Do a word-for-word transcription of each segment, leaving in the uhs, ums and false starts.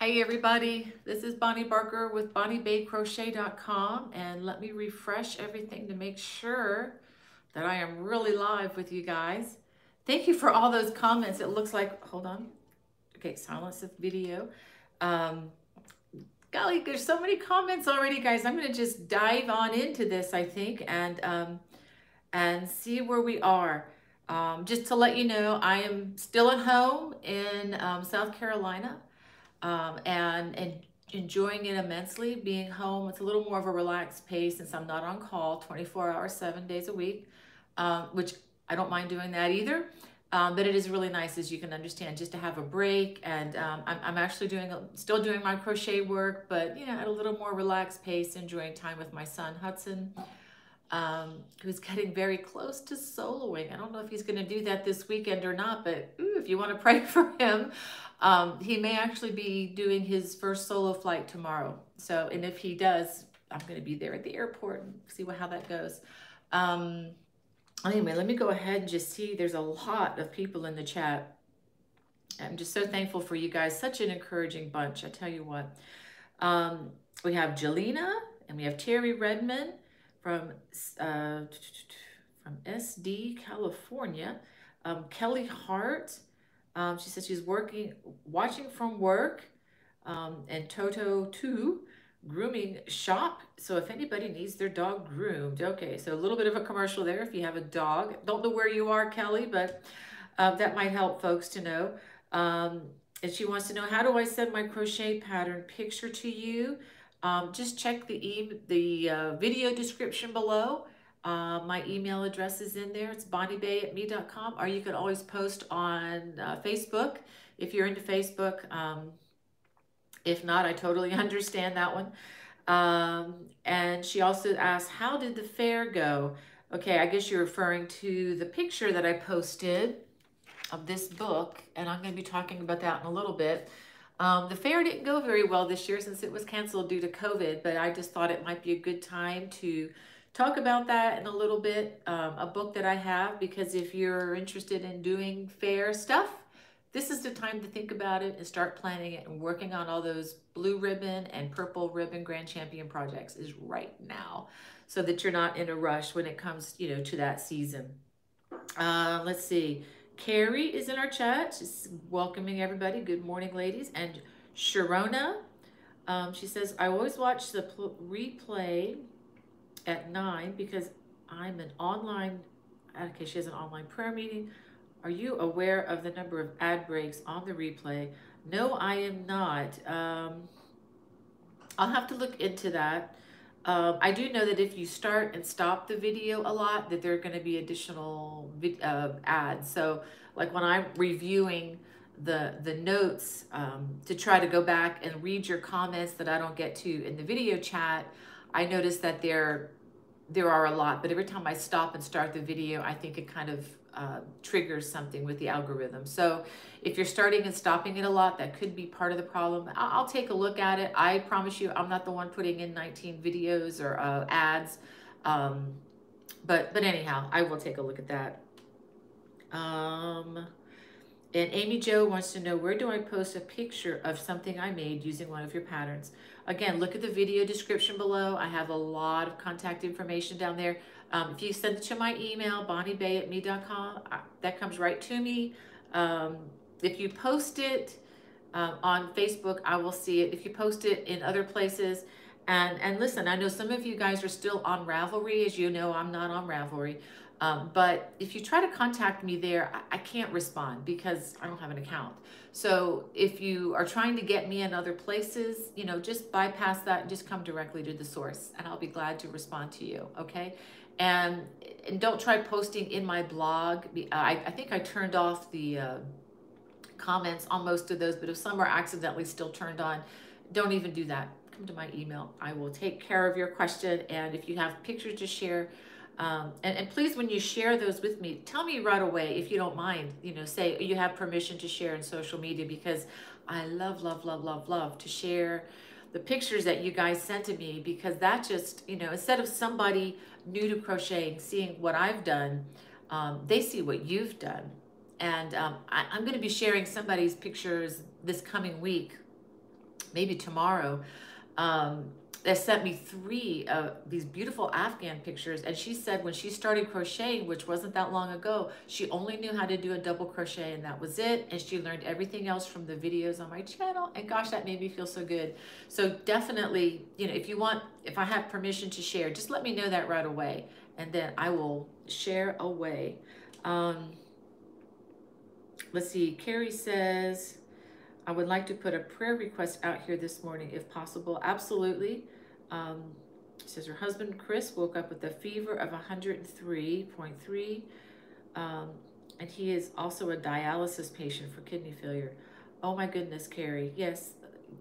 Hey everybody, this is Bonnie Barker with bonnie bay crochet dot com, and let me refresh everything to make sure that I am really live with you guys. Thank you for all those comments. It looks like, hold on, okay, silence the video. Um, golly, there's so many comments already, guys. I'm gonna just dive on into this, I think, and, um, and see where we are. Um, just to let you know, I am still at home in um, South Carolina. Um, and, and enjoying it immensely, being home. It's a little more of a relaxed pace since I'm not on call twenty-four hours, seven days a week, um, which I don't mind doing that either. Um, but it is really nice, as you can understand, just to have a break. And um, I'm, I'm actually doing, still doing my crochet work, but you know, at a little more relaxed pace, enjoying time with my son, Hudson, um, who's getting very close to soloing. I don't know if he's gonna do that this weekend or not, but ooh, if you wanna pray for him. Um, he may actually be doing his first solo flight tomorrow. So, and if he does, I'm going to be there at the airport and see what, how that goes. Um, anyway, let me go ahead and just see. There's a lot of people in the chat. I'm just so thankful for you guys. Such an encouraging bunch, I tell you what. Um, we have Jelena, and we have Terry Redmond from, uh, from S D, California. Um, Kelly Hart. Um, she said she's working, watching from work, um, and Toto too, grooming shop. So if anybody needs their dog groomed, okay. So a little bit of a commercial there if you have a dog. Don't know where you are, Kelly, but uh, that might help folks to know. Um, and she wants to know, how do I send my crochet pattern picture to you? Um, just check the e the uh, video description below. Uh, my email address is in there. It's bonnie bay at me dot com, or you can always post on uh, Facebook if you're into Facebook. Um, if not, I totally understand that one. Um, and she also asked, how did the fair go? Okay, I guess you're referring to the picture that I posted of this book, and I'm going to be talking about that in a little bit. Um, the fair didn't go very well this year since it was canceled due to COVID, but I just thought it might be a good time to talk about that in a little bit, um, a book that I have, because if you're interested in doing fair stuff, this is the time to think about it and start planning it and working on all those blue ribbon and purple ribbon grand champion projects is right now, so that you're not in a rush when it comes, you know, to that season. Uh, let's see, Carrie is in our chat. She's welcoming everybody. Good morning, ladies. And Sharona, um, she says, I always watch the replay at nine because I'm an online, okay, she has an online prayer meeting. Are you aware of the number of ad breaks on the replay? No, I am not. Um, I'll have to look into that. Um, I do know that if you start and stop the video a lot, that there are gonna be additional uh, ads. So like when I'm reviewing the, the notes, um, to try to go back and read your comments that I don't get to in the video chat, I noticed that there, there are a lot, but every time I stop and start the video, I think it kind of uh, triggers something with the algorithm. So if you're starting and stopping it a lot, that could be part of the problem. I'll take a look at it. I promise you, I'm not the one putting in nineteen videos or uh, ads, um, but, but anyhow, I will take a look at that. Um, and Amy Jo wants to know, where do I post a picture of something I made using one of your patterns? Again, look at the video description below. I have a lot of contact information down there. Um, if you send it to my email, bonnie bay at me dot com, that comes right to me. Um, if you post it uh, on Facebook, I will see it. If you post it in other places, and, and listen, I know some of you guys are still on Ravelry. As you know, I'm not on Ravelry. Um, but if you try to contact me there, I, I can't respond because I don't have an account. So if you are trying to get me in other places, you know, just bypass that and just come directly to the source, and I'll be glad to respond to you, okay? And, and don't try posting in my blog. I, I think I turned off the uh, comments on most of those, but if some are accidentally still turned on, don't even do that. Come to my email. I will take care of your question, and if you have pictures to share, Um, and, and please, when you share those with me, tell me right away, if you don't mind, you know, say you have permission to share in social media, because I love, love, love, love, love to share the pictures that you guys sent to me, because that just, you know, instead of somebody new to crocheting seeing what I've done, um, they see what you've done. And um, I, I'm going to be sharing somebody's pictures this coming week maybe tomorrow, um, that sent me three of these beautiful Afghan pictures. And she said when she started crocheting, which wasn't that long ago, she only knew how to do a double crochet and that was it. And she learned everything else from the videos on my channel. And gosh, that made me feel so good. So definitely, you know, if you want, if I have permission to share, just let me know that right away. And then I will share away. Um, let's see, Carrie says, I would like to put a prayer request out here this morning, if possible. Absolutely. Um, says her husband, Chris, woke up with a fever of one oh three point three. Um, and he is also a dialysis patient for kidney failure. Oh my goodness, Carrie. Yes,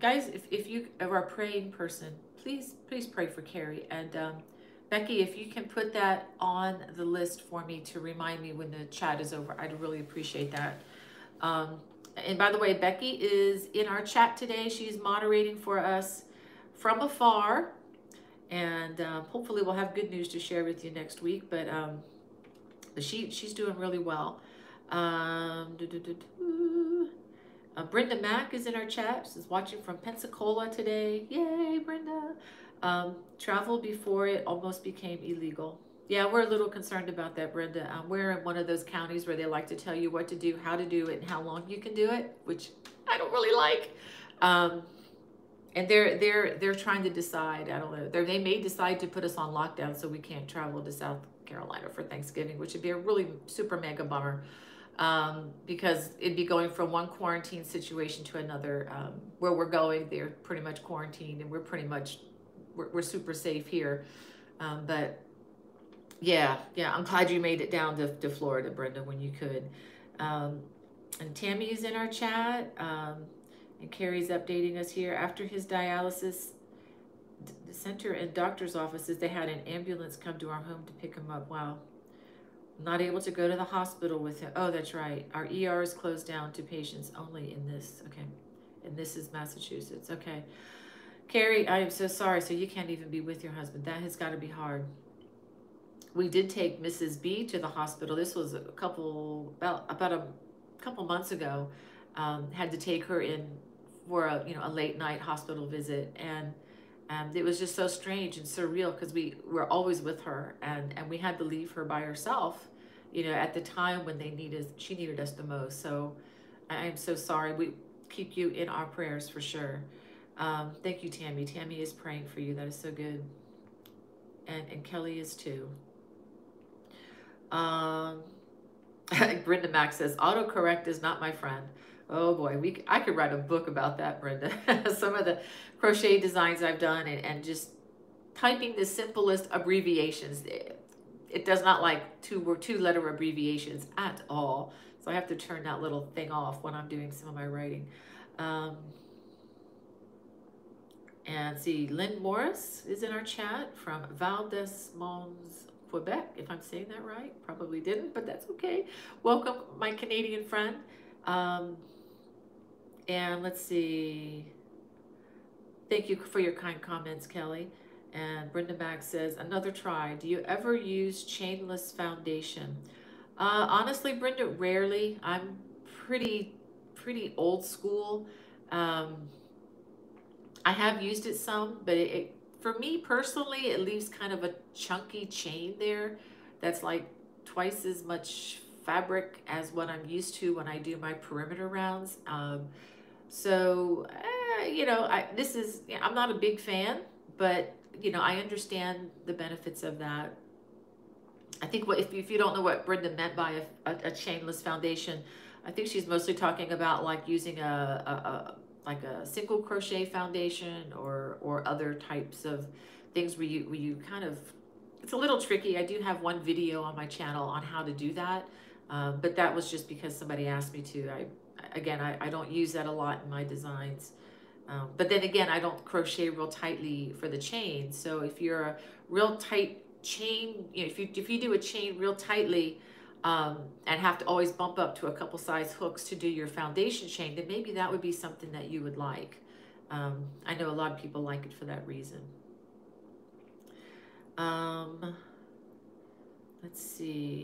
guys, if, if you are a praying person, please, please pray for Carrie. And um, Becky, if you can put that on the list for me to remind me when the chat is over, I'd really appreciate that. Um, And by the way, Becky is in our chat today. She's moderating for us from afar. And uh, hopefully we'll have good news to share with you next week. But um, she she's doing really well. Um, doo -doo -doo -doo. Uh, Brenda Mack is in our chat. She's watching from Pensacola today. Yay, Brenda. Um, travel before it almost became illegal. Yeah, we're a little concerned about that, Brenda. Um, we're in one of those counties where they like to tell you what to do, how to do it, and how long you can do it, which I don't really like. Um, and they're they're they're trying to decide. I don't know. They're, they may decide to put us on lockdown so we can't travel to South Carolina for Thanksgiving, which would be a really super mega bummer um, because it'd be going from one quarantine situation to another. Um, where we're going, they're pretty much quarantined, and we're pretty much we're, we're super safe here, um, but. Yeah, yeah, I'm glad you made it down to, to Florida, Brenda, when you could. Um, and Tammy is in our chat, um, and Carrie's updating us here. After his dialysis the center and doctor's offices, they had an ambulance come to our home to pick him up. Wow. Not able to go to the hospital with him. Oh, that's right. Our E R is closed down to patients only in this. Okay. And this is Massachusetts. Okay. Carrie, I am so sorry. So you can't even be with your husband. That has got to be hard. We did take Missus B to the hospital. This was a couple, about, about a couple months ago. Um, had to take her in for a, you know, a late night hospital visit. And um, it was just so strange and surreal because we were always with her and, and we had to leave her by herself, you know, at the time when they needed, she needed us the most. So I am so sorry. We keep you in our prayers for sure. Um, thank you, Tammy. Tammy is praying for you. That is so good. And, and Kelly is too. Um, Brenda Mack says, autocorrect is not my friend. Oh boy, we I could write a book about that, Brenda. Some of the crochet designs I've done and, and just typing the simplest abbreviations. It, it does not like two or two letter abbreviations at all. So I have to turn that little thing off when I'm doing some of my writing. Um, and see, Lynn Morris is in our chat from Val des Monts, Quebec, if I'm saying that right. Probably didn't, but that's okay. Welcome, my Canadian friend. Um, and let's see. Thank you for your kind comments, Kelly. And Brenda Mack says, another try. Do you ever use chainless foundation? Uh, honestly, Brenda, rarely. I'm pretty, pretty old school. Um, I have used it some, but it, it for me personally, it leaves kind of a chunky chain there that's like twice as much fabric as what I'm used to when I do my perimeter rounds. Um, so, eh, you know, I, this is, I'm not a big fan, but, you know, I understand the benefits of that. I think what, if, if you don't know what Brenda meant by a, a, a chainless foundation, I think she's mostly talking about like using a, a, a like a single crochet foundation or or other types of things where you, where you kind of, it's a little tricky. I do have one video on my channel on how to do that, um, but that was just because somebody asked me to. I Again, I, I don't use that a lot in my designs, um, but then again, I don't crochet real tightly for the chain. So if you're a real tight chain, you know, if you, if you do a chain real tightly, Um, and have to always bump up to a couple size hooks to do your foundation chain, then maybe that would be something that you would like. Um, I know a lot of people like it for that reason. Um, let's see.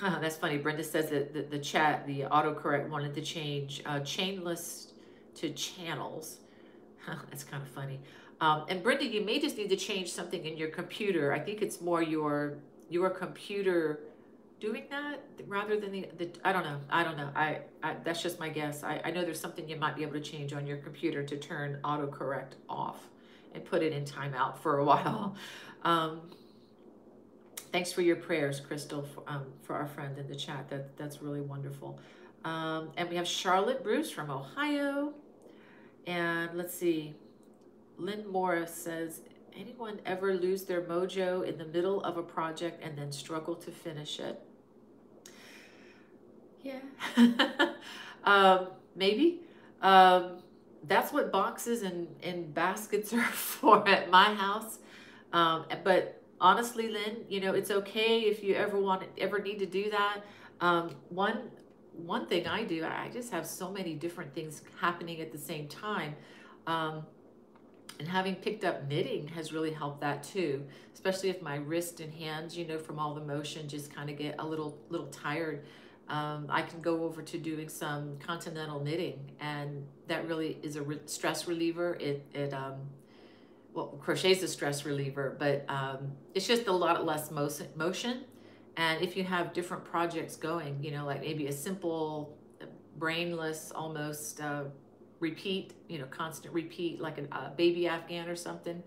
Huh, that's funny. Brenda says that the, the chat, the autocorrect wanted to change uh, chain list to channels. Huh, that's kind of funny. Um, and Brenda, you may just need to change something in your computer. I think it's more your your computer doing that rather than the, the I don't know. I don't know. I, I that's just my guess. I, I know there's something you might be able to change on your computer to turn autocorrect off and put it in timeout for a while. Um, Thanks for your prayers, Crystal, for, um, for our friend in the chat. That, that's really wonderful. Um, and we have Charlotte Bruce from Ohio. And let's see. Lynn Morris says, anyone ever lose their mojo in the middle of a project and then struggle to finish it? Yeah. um, maybe. Um, that's what boxes and, and baskets are for at my house. Um, but... honestly, Lynn, you know, it's okay if you ever want, ever need to do that. Um, one, one thing I do, I just have so many different things happening at the same time. Um, and having picked up knitting has really helped that too, especially if my wrist and hands, you know, from all the motion just kind of get a little, little tired. Um, I can go over to doing some continental knitting, and that really is a re stress reliever. It, it, um, Well, crochet's a stress reliever, but um, it's just a lot less motion. And if you have different projects going, you know, like maybe a simple, brainless, almost uh, repeat, you know, constant repeat, like a uh, baby Afghan or something.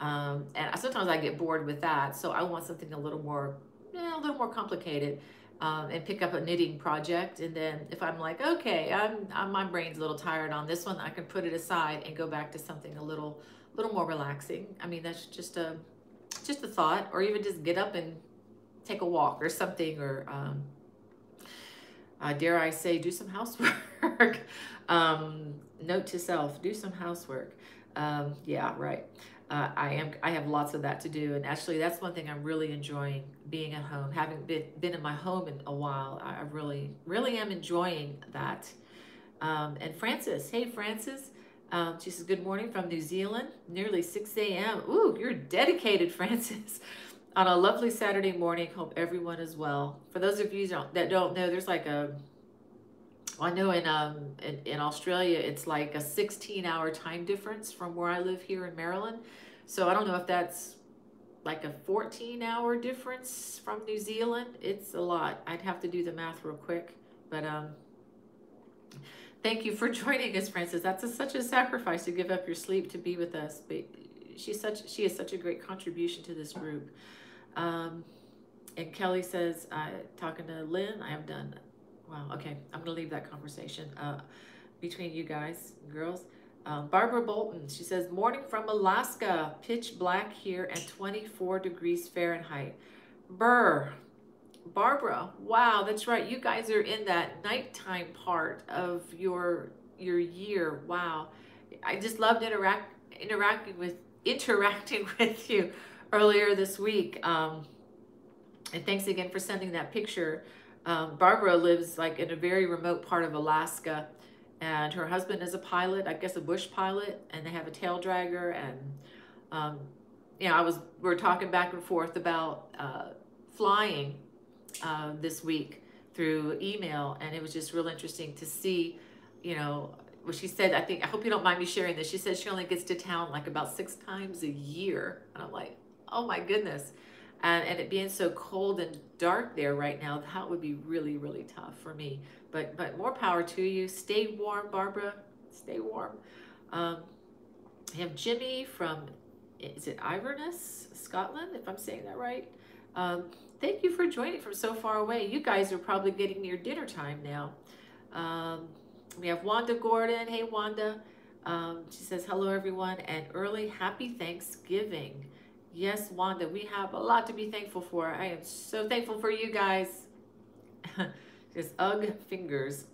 Um, and sometimes I get bored with that, so I want something a little more, eh, a little more complicated. Um, and pick up a knitting project, and then if I'm like, okay, I'm, I'm my brain's a little tired on this one, I can put it aside and go back to something a little, little more relaxing. I mean, that's just a, just a thought, or even just get up and take a walk or something, or um, uh, dare I say, do some housework. um, note to self: do some housework. Um, yeah, right. Uh, I am. I have lots of that to do, and actually, that's one thing I'm really enjoying being at home. Having been been in my home in a while, I really, really am enjoying that. Um, and Frances, hey Frances, um, she says, "Good morning from New Zealand. Nearly six A M Ooh, you're dedicated, Frances. On a lovely Saturday morning. Hope everyone is well. For those of you that don't know, there's like a. Well, I know in um in, in Australia it's like a sixteen hour time difference from where I live here in Maryland. So I don't know if that's like a fourteen hour difference from New Zealand. It's a lot. I'd have to do the math real quick. But um thank you for joining us, Frances. That's a, such a sacrifice to give up your sleep to be with us. But she's such she is such a great contribution to this group. Um and Kelly says, I talking to Lynn, I am done. Wow, okay, I'm gonna leave that conversation uh, between you guys, girls. Um, Barbara Bolton, she says, morning from Alaska, pitch black here and twenty-four degrees Fahrenheit. Brr, Barbara, wow, that's right. You guys are in that nighttime part of your your year, wow. I just loved interact, interacting, with, interacting with you earlier this week. Um, and thanks again for sending that picture. Um, Barbara lives like in a very remote part of Alaska, and her husband is a pilot, I guess a bush pilot, and they have a tail dragger. And, um, you know, I was, we were talking back and forth about uh, flying uh, this week through email, and it was just real interesting to see, you know, well, she said, I think, I hope you don't mind me sharing this. She said she only gets to town like about six times a year. And I'm like, oh my goodness. And, and it being so cold and dark there right now, that would be really, really tough for me. But but more power to you. Stay warm, Barbara. Stay warm. Um, I have Jimmy from, is it Iverness, Scotland, if I'm saying that right? Um, thank you for joining from so far away. You guys are probably getting near dinner time now. Um, we have Wanda Gordon. Hey, Wanda. Um, she says, hello, everyone, and early happy Thanksgiving. Yes, Wanda, we have a lot to be thankful for. I am so thankful for you guys. Just ugh fingers.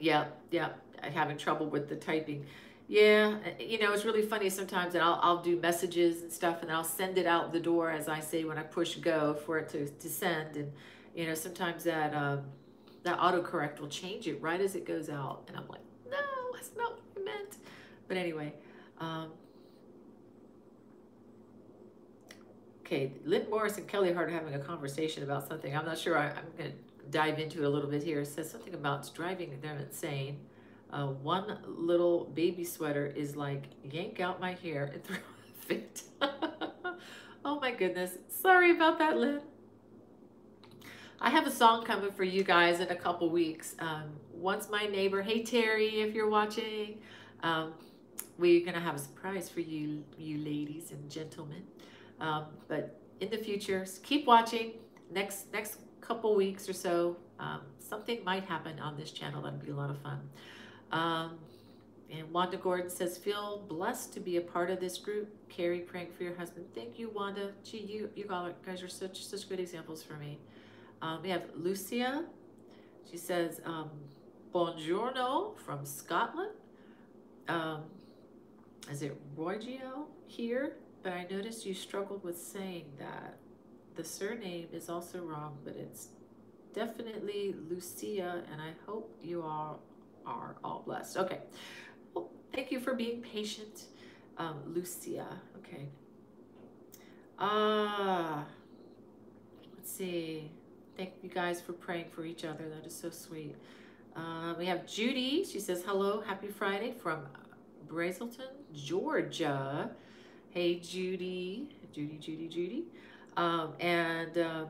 Yeah, yeah, I'm having trouble with the typing. Yeah, you know, it's really funny sometimes, and I'll, I'll do messages and stuff, and I'll send it out the door, as I say, when I push go for it to, to send. And, you know, sometimes that, um, that autocorrect will change it right as it goes out. And I'm like, no, that's not what I meant. But anyway, um, Okay, Lynn Morris and Kelly Hart are having a conversation about something. I'm not sure. I, I'm going to dive into it a little bit here. It says something about driving them insane. Uh, one little baby sweater is like, yank out my hair and throw a fit. Oh my goodness. Sorry about that, Lynn. I have a song coming for you guys in a couple weeks. Um, once my neighbor, hey Terry, if you're watching, um, we're going to have a surprise for you, you ladies and gentlemen. Um, but in the future, keep watching. Next next couple weeks or so, um, something might happen on this channel. That'll be a lot of fun. Um, and Wanda Gordon says, feel blessed to be a part of this group. Carrie, praying for your husband. Thank you, Wanda. Gee, you, you guys are such, such good examples for me. Um, we have Lucia. She says, um, buongiorno from Scotland. Um, is it Roigio here? But I noticed you struggled with saying that. The surname is also wrong, but it's definitely Lucia, and I hope you all are all blessed. Okay, well, thank you for being patient, um, Lucia. Okay. Ah, uh, let's see. Thank you guys for praying for each other. That is so sweet. Uh, we have Judy. She says, hello, happy Friday from Brazelton, Georgia. Hey, Judy, Judy, Judy, Judy. Um, and um,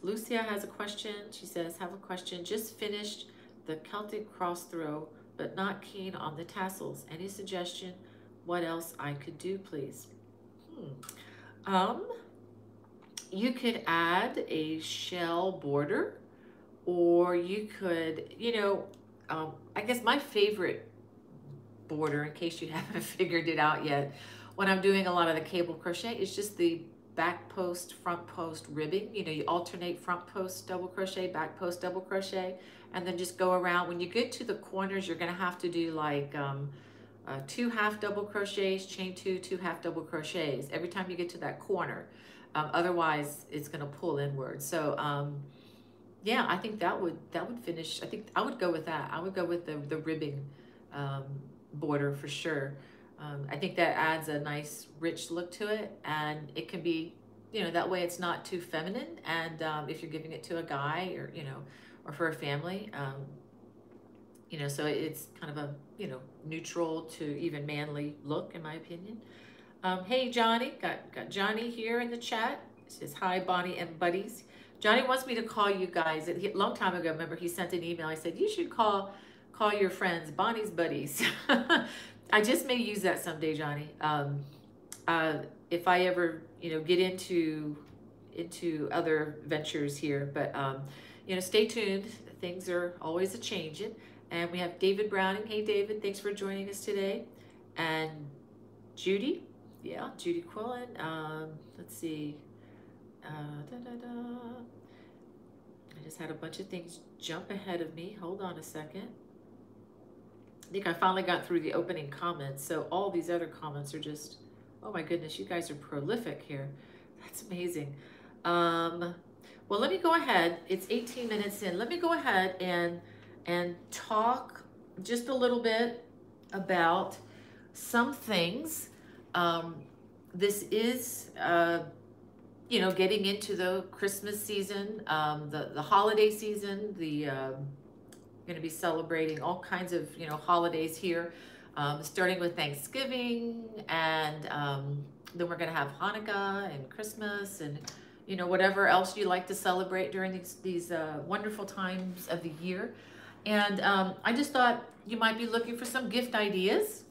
Lucia has a question. She says, have a question. Just finished the Celtic cross throw, but not keen on the tassels. Any suggestion what else I could do, please? Hmm. Um, you could add a shell border, or you could, you know, um, I guess my favorite border, in case you haven't figured it out yet, when I'm doing a lot of the cable crochet, it's just the back post, front post ribbing. You know, you alternate front post, double crochet, back post, double crochet, and then just go around. When you get to the corners, you're going to have to do like um, uh, two half double crochets, chain two, two half double crochets every time you get to that corner. Um, otherwise, it's going to pull inward. So, um, yeah, I think that would that would finish. I think I would go with that. I would go with the, the ribbing um, border for sure. Um, I think that adds a nice rich look to it, and it can be, you know, that way it's not too feminine. And um, if you're giving it to a guy, or, you know, or for a family, um, you know, so it's kind of a, you know, neutral to even manly look, in my opinion. Um, hey, Johnny, got, got Johnny here in the chat. It says, hi, Bonnie and buddies. Johnny wants me to call you guys. A long time ago, remember, he sent an email. I said, you should call, call your friends, Bonnie's buddies. I just may use that someday, Johnny. Um, uh, if I ever, you know, get into into other ventures here, but um, you know, stay tuned. Things are always a changing. And we have David Browning. Hey, David, thanks for joining us today. And Judy, yeah, Judy Quillen. Um, let's see. Uh, da, da, da. I just had a bunch of things jump ahead of me. Hold on a second. I think I finally got through the opening comments, so all these other comments are just, oh my goodness, you guys are prolific here. That's amazing. Um, well, let me go ahead. It's eighteen minutes in. Let me go ahead and, and talk just a little bit about some things. Um, this is, uh, you know, getting into the Christmas season, um, the, the holiday season, the... Uh, going to be celebrating all kinds of, you know, holidays here, um, starting with Thanksgiving, and um, then we're going to have Hanukkah and Christmas, and, you know, whatever else you like to celebrate during these, these uh, wonderful times of the year. And um, I just thought you might be looking for some gift ideas,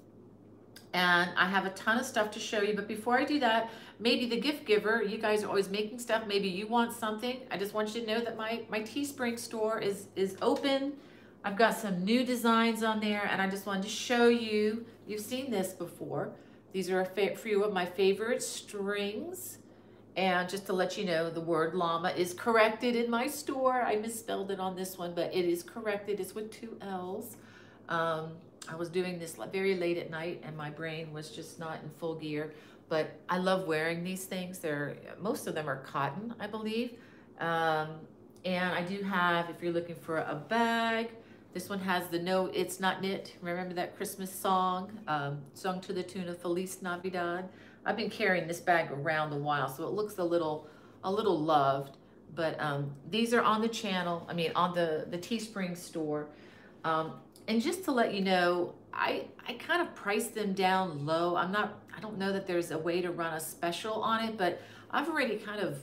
and I have a ton of stuff to show you. But before I do that, maybe the gift giver, you guys are always making stuff. Maybe you want something. I just want you to know that my, my Teespring store is, is open. I've got some new designs on there, and I just wanted to show you. You've seen this before. These are a few of my favorite strings. And just to let you know, the word llama is corrected in my store. I misspelled it on this one, but it is corrected. It's with two L's. Um, I was doing this very late at night, and my brain was just not in full gear. But I love wearing these things. They're, most of them are cotton, I believe. Um, and I do have, if you're looking for a bag, this one has the no, it's not knit. Remember that Christmas song, um, sung to the tune of Feliz Navidad. I've been carrying this bag around a while, so it looks a little a little loved, but um, these are on the channel, I mean on the, the Teespring store. Um, and just to let you know, I, I kind of priced them down low. I'm not, I don't know that there's a way to run a special on it, but I've already kind of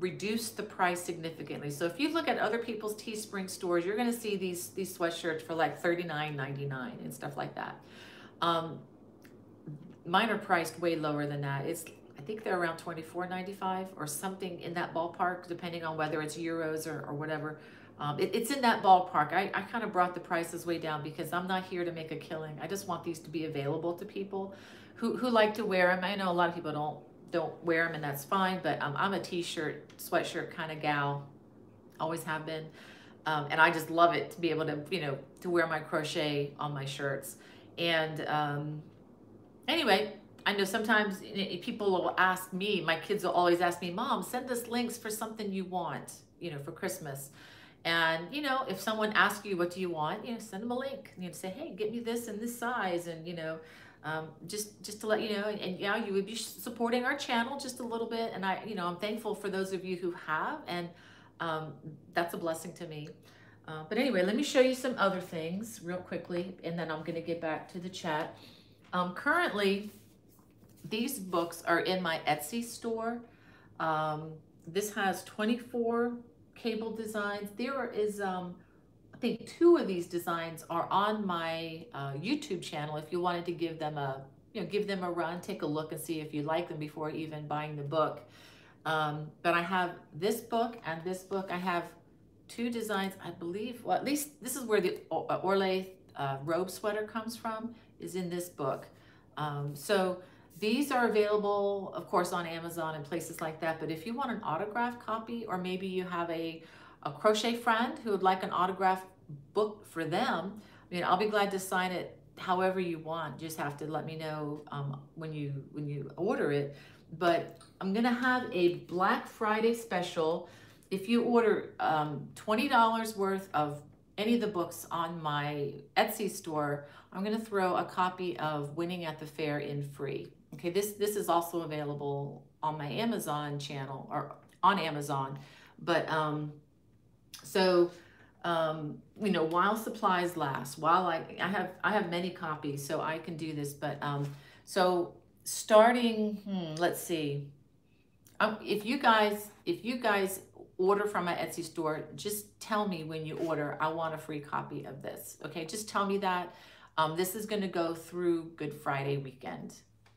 reduced the price significantly. So if you look at other people's Teespring stores, you're gonna see these, these sweatshirts for like thirty-nine ninety-nine and stuff like that. Um, mine are priced way lower than that. It's, I think they're around twenty-four ninety-five or something in that ballpark, depending on whether it's euros or, or whatever. Um, it, it's in that ballpark. I, I kind of brought the prices way down because I'm not here to make a killing. I just want these to be available to people who, who like to wear them. I know a lot of people don't don't wear them, and that's fine, but um, I'm a t-shirt, sweatshirt kind of gal, always have been. Um, and I just love it to be able to, you know, to wear my crochet on my shirts. And um, anyway, I know sometimes people will ask me, my kids will always ask me, Mom, send us links for something you want, you know, for Christmas. And, you know, if someone asks you, what do you want? You know, send them a link. You know, say, hey, get me this and this size. And, you know, um, just, just to let you know, and, and yeah, you would be supporting our channel just a little bit. And I, you know, I'm thankful for those of you who have, and um, that's a blessing to me. Uh, but anyway, let me show you some other things real quickly, and then I'm going to get back to the chat. Um, currently, these books are in my Etsy store. Um, this has twenty-four cable designs. There is, um, I think two of these designs are on my uh, YouTube channel. If you wanted to give them a, you know, give them a run, take a look and see if you like them before even buying the book. Um, but I have this book and this book. I have two designs, I believe. Well, at least this is where the Orlais uh, robe sweater comes from, is in this book. Um, so these are available, of course, on Amazon and places like that. But if you want an autographed copy, or maybe you have a, a crochet friend who would like an autographed book for them, I mean, I'll be glad to sign it however you want. Just have to let me know um, when you when you order it. But I'm gonna have a Black Friday special. If you order um, twenty dollars worth of any of the books on my Etsy store, I'm gonna throw a copy of Winning at the Fair in free. Okay, this, this is also available on my Amazon channel, or on Amazon. But um, so, um, you know, while supplies last, while I, I have, I have many copies, so I can do this. But um, so starting, hmm, let's see, um, if you guys, if you guys order from my Etsy store, just tell me when you order, I want a free copy of this. Okay, just tell me that. Um, this is gonna go through Good Friday weekend.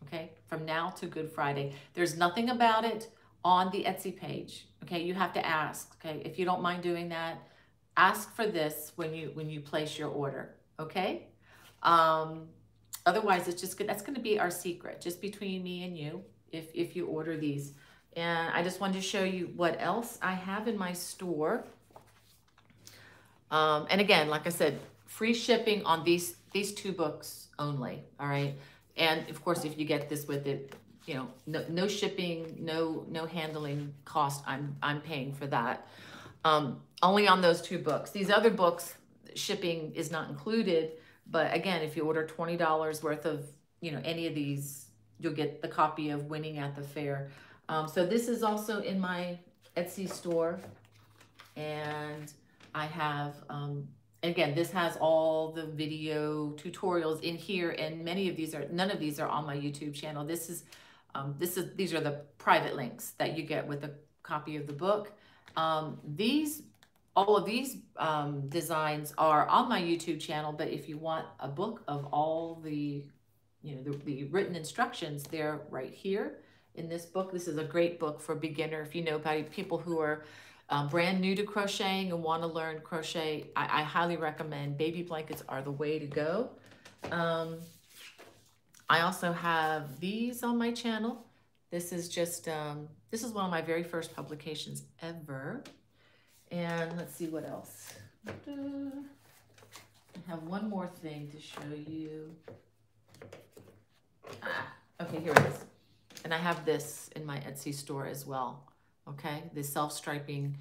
Okay, from now to Good Friday. There's nothing about it on the Etsy page. Okay, you have to ask. Okay, if you don't mind doing that, ask for this when you when you place your order. Okay, um, otherwise it's just good. That's going to be our secret, just between me and you. If if you order these, and I just wanted to show you what else I have in my store. Um, and again, like I said, free shipping on these these two books only. All right. And of course, if you get this with it, you know, no, no shipping, no no handling cost. I'm I'm paying for that. Um, only on those two books. These other books, shipping is not included. But again, if you order twenty dollars worth of, you know, any of these, you'll get the copy of Winning at the Fair. Um, so this is also in my Etsy store, and I have. Um, Again, this has all the video tutorials in here, and many of these are, none of these are on my YouTube channel. This is, um, this is, these are the private links that you get with a copy of the book. Um, these, all of these um, designs are on my YouTube channel, but if you want a book of all the, you know, the, the written instructions, they're right here in this book. This is a great book for beginner. If you know about people who are, Um, brand new to crocheting and want to learn crochet, I, I highly recommend. Baby blankets are the way to go. Um, I also have these on my channel. This is just, um, this is one of my very first publications ever. And let's see what else. I have one more thing to show you. Ah, okay, here it is. And I have this in my Etsy store as well. Okay, the self-striping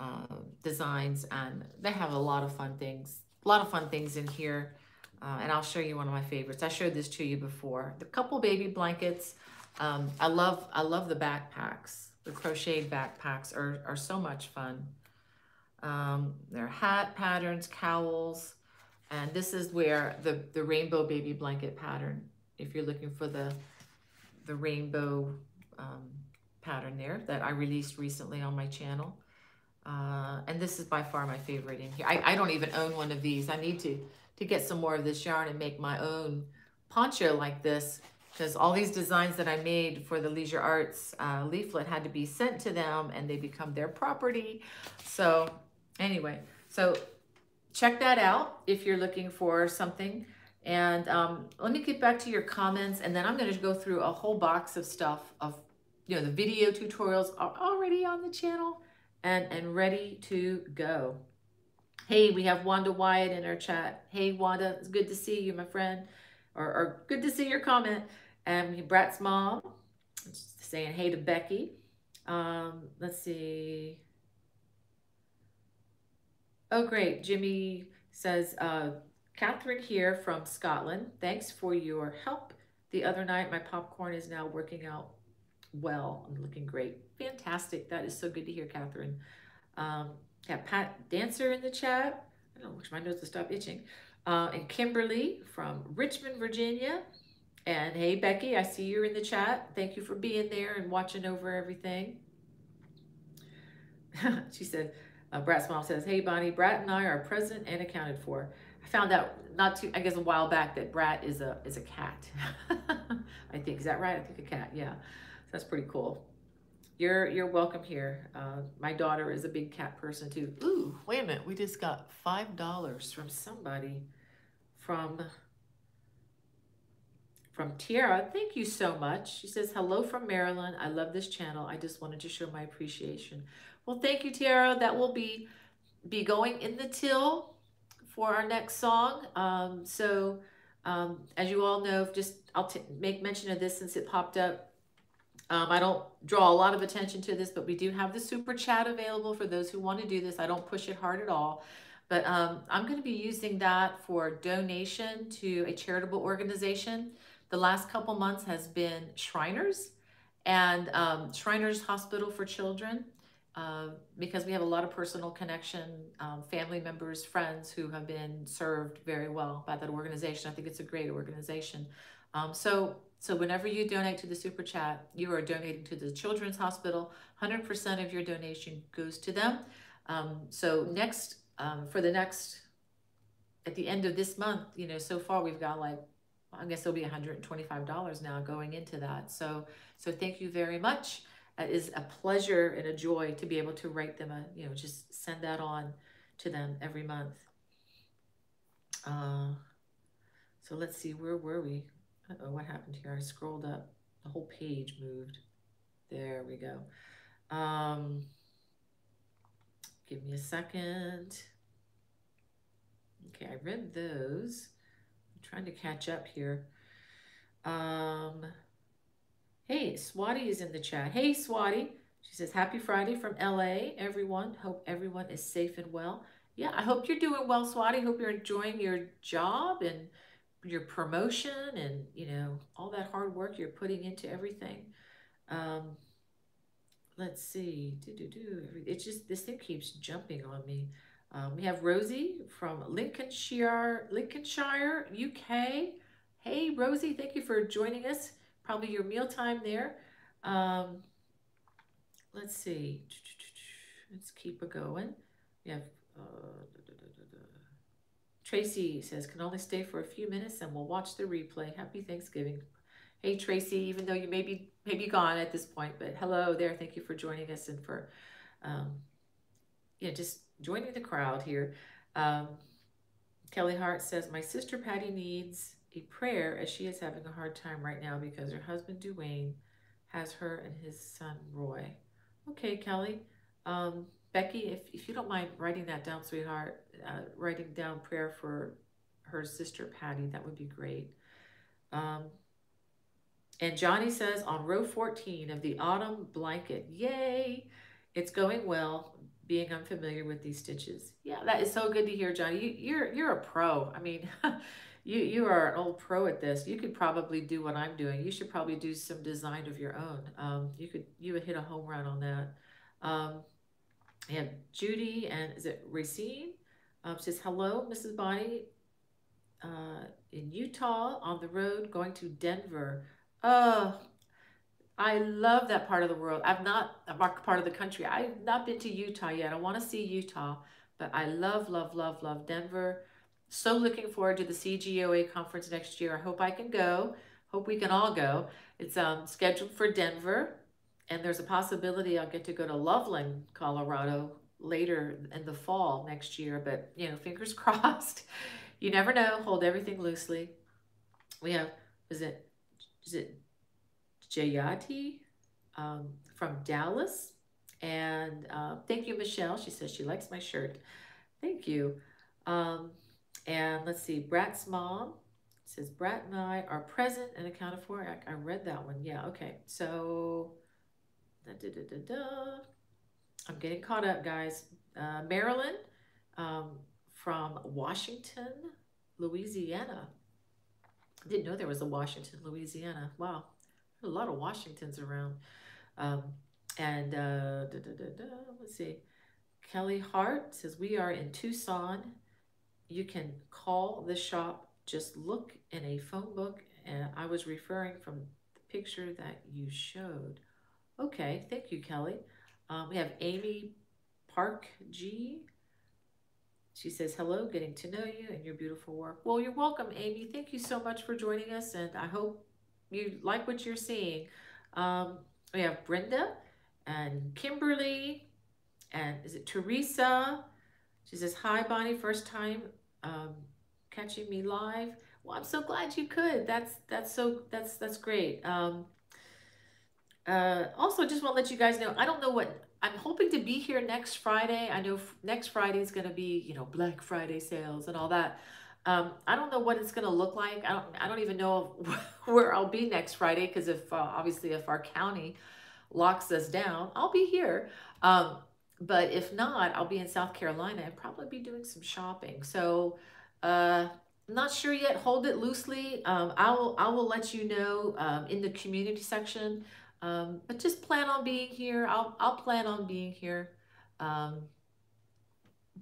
uh, designs, and they have a lot of fun things, a lot of fun things in here. Uh, and I'll show you one of my favorites. I showed this to you before. The couple baby blankets. Um, I love I love the backpacks. The crocheted backpacks are, are so much fun. Um, they're hat patterns, cowls, and this is where the, the rainbow baby blanket pattern, if you're looking for the, the rainbow um, pattern there that I released recently on my channel. Uh, and this is by far my favorite in here. I, I don't even own one of these. I need to, to get some more of this yarn and make my own poncho like this, because all these designs that I made for the Leisure Arts uh, leaflet had to be sent to them and they become their property. So anyway, so check that out if you're looking for something. And um, let me get back to your comments, and then I'm gonna go through a whole box of stuff of, you know, the video tutorials are already on the channel and, and ready to go. Hey, we have Wanda Wyatt in our chat. Hey Wanda, it's good to see you, my friend, or, or good to see your comment. And Brat's mom saying hey to Becky. Um, let's see. Oh, great. Jimmy says, uh, Catherine here from Scotland. Thanks for your help the other night. My popcorn is now working out well. I'm looking great. Fantastic. That is so good to hear, Catherine. Um, got Pat Dancer in the chat. I don't wish my nose to stop itching. Uh, and Kimberly from Richmond, Virginia. And hey, Becky, I see you're in the chat. Thank you for being there and watching over everything. She said, uh, Brat's mom says, hey, Bonnie, Brat and I are present and accounted for. I found out not too, I guess a while back, that Brat is a, is a cat. I think, is that right? I think a cat, yeah. So that's pretty cool. You're, you're welcome here. Uh, my daughter is a big cat person too. Ooh, wait a minute. We just got five dollars from somebody. From, from Tiara, thank you so much. She says, hello from Maryland. I love this channel. I just wanted to show my appreciation. Well, thank you, Tiara. That will be, be going in the till for our next song. Um, so um, as you all know, just I'll t make mention of this since it popped up. Um, I don't draw a lot of attention to this, but we do have the super chat available for those who want to do this. I don't push it hard at all. But um, I'm going to be using that for donation to a charitable organization. The last couple months has been Shriners and um, Shriners Hospital for Children, uh, because we have a lot of personal connection, um, family members, friends who have been served very well by that organization. I think it's a great organization. Um, so, so whenever you donate to the Super Chat, you are donating to the Children's Hospital. one hundred percent of your donation goes to them. Um, so next... Um, for the next, at the end of this month, you know, so far we've got like, I guess it'll be one hundred twenty-five dollars now going into that. So, so thank you very much. It is a pleasure and a joy to be able to write them a, you know, just send that on to them every month. Uh, so let's see, where were we? Uh-oh, what happened here? I scrolled up, the whole page moved. There we go. Um, Give me a second. Okay, I read those. I'm trying to catch up here. Um, hey, Swati is in the chat. Hey, Swati. She says, happy Friday from L A, everyone. Hope everyone is safe and well. Yeah, I hope you're doing well, Swati. Hope you're enjoying your job and your promotion and, you know, all that hard work you're putting into everything. Um, Let's see, do, do, do. It's just, this thing keeps jumping on me. Um, we have Rosie from Lincolnshire, Lincolnshire, U K. Hey, Rosie, thank you for joining us. Probably your mealtime there. Um, let's see, let's keep it going. We have, uh, da, da, da, da, da. Tracy says, can only stay for a few minutes and we'll watch the replay. Happy Thanksgiving. Hey, Tracy, even though you may be maybe gone at this point, but hello there. Thank you for joining us and for, um, you know, just joining the crowd here. Um, Kelly Hart says, my sister Patty needs a prayer as she is having a hard time right now because her husband Duane has her and his son Roy. Okay, Kelly. Um, Becky, if, if you don't mind writing that down, sweetheart, uh, writing down prayer for her sister Patty, that would be great. Um, And Johnny says, on row fourteen of the autumn blanket, yay, it's going well, being unfamiliar with these stitches. Yeah, that is so good to hear, Johnny. You, you're, you're a pro. I mean, you you are an old pro at this. You could probably do what I'm doing. You should probably do some design of your own. Um, you could you would hit a home run on that. Um, and Judy and is it Racine? Um, says hello, Missus Bonnie. Uh, in Utah, on the road, going to Denver. Oh, I love that part of the world. I've not a part of the country. I've not been to Utah yet. I want to see Utah, but I love, love, love, love Denver. So looking forward to the C G O A conference next year. I hope I can go. Hope we can all go. It's um, scheduled for Denver, and there's a possibility I'll get to go to Loveland, Colorado later in the fall next year. But you know, fingers crossed. You never know. Hold everything loosely. We have is it is it Jayati um, from Dallas, and uh, thank you, Michelle. She says she likes my shirt. Thank you. Um, and let's see, Brat's mom says Brat and I are present and accounted for. I, I read that one. Yeah. Okay. So da, da, da, da, da. I'm getting caught up, guys. Uh, Maryland. Um, From Washington, Louisiana. I didn't know there was a Washington, Louisiana. Wow, there's a lot of Washingtons around. Um, and uh, da, da, da, da, let's see. Kelly Hart says, we are in Tucson. You can call the shop. Just look in a phone book. And I was referring from the picture that you showed. Okay, thank you, Kelly. Um, we have Amy Park G. She says, hello, getting to know you and your beautiful work. Well, you're welcome, Amy. Thank you so much for joining us, and I hope you like what you're seeing. Um, we have Brenda and Kimberly, and is it Teresa? She says, hi, Bonnie, first time um, catching me live. Well, I'm so glad you could. That's that's so that's that's great. Um, uh, also, just want to let you guys know, I don't know what. I'm hoping to be here next Friday. I know next Friday is going to be, you know, Black Friday sales and all that. Um, I don't know what it's going to look like. I don't, I don't even know where I'll be next Friday because if uh, obviously if our county locks us down, I'll be here. Um, but if not, I'll be in South Carolina and probably be doing some shopping. So uh, I'm not sure yet. Hold it loosely. Um, I will, I will let you know um, in the community section. Um, but just plan on being here. I'll, I'll plan on being here. Um,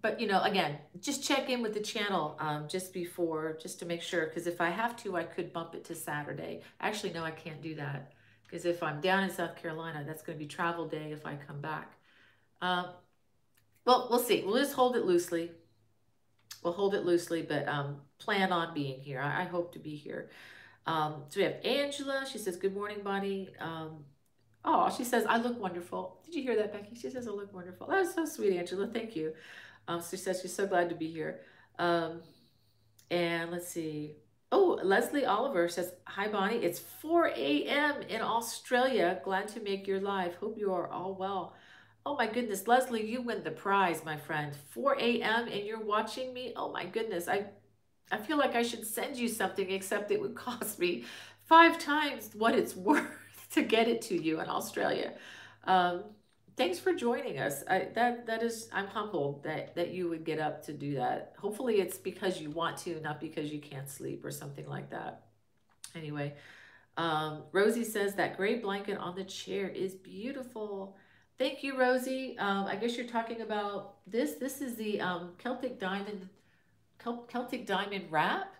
but, you know, again, just check in with the channel um, just before, just to make sure. Because if I have to, I could bump it to Saturday. Actually, no, I can't do that. Because if I'm down in South Carolina, that's going to be travel day if I come back. Um, well, we'll see. We'll just hold it loosely. We'll hold it loosely, but um, plan on being here. I, I hope to be here. Um, so we have Angela. She says, good morning, Bonnie. Um, oh, she says, I look wonderful. Did you hear that, Becky? She says, I look wonderful. That was so sweet, Angela. Thank you. Um, so she says, she's so glad to be here. Um, and let's see. Oh, Leslie Oliver says, hi, Bonnie. It's four A M in Australia. Glad to make your live. Hope you are all well. Oh, my goodness. Leslie, you win the prize, my friend. four A M and you're watching me. Oh, my goodness. I... I feel like I should send you something, except it would cost me five times what it's worth to get it to you in Australia. Um, thanks for joining us. I, that that is, I'm humbled that that you would get up to do that. Hopefully, it's because you want to, not because you can't sleep or something like that. Anyway, um, Rosie says that gray blanket on the chair is beautiful. Thank you, Rosie. Um, I guess you're talking about this. This is the um, Celtic Diamond. Celtic diamond wrap.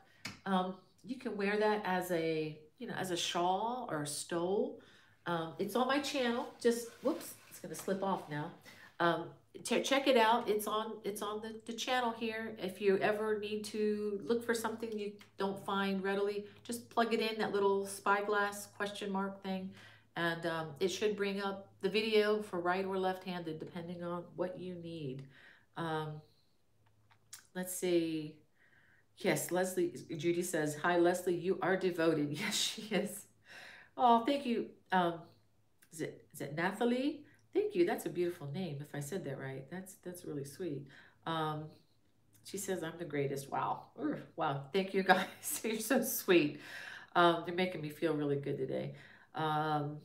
Um, you can wear that as a, you know, as a shawl or a stole. Um, it's on my channel. Just whoops, it's gonna slip off now. Um, check it out. It's on. It's on the, the channel here. If you ever need to look for something you don't find readily, just plug it in that little spyglass question mark thing, and um, it should bring up the video for right or left-handed, depending on what you need. Um, Let's see. Yes, Leslie, Judy says, hi, Leslie, you are devoted. Yes, she is. Oh, thank you. Um, is it, is it Nathalie? Thank you. That's a beautiful name, if I said that right. That's that's really sweet. Um, she says, I'm the greatest. Wow. Ooh, wow. Thank you, guys. You're so sweet. Um, you're making me feel really good today. Um,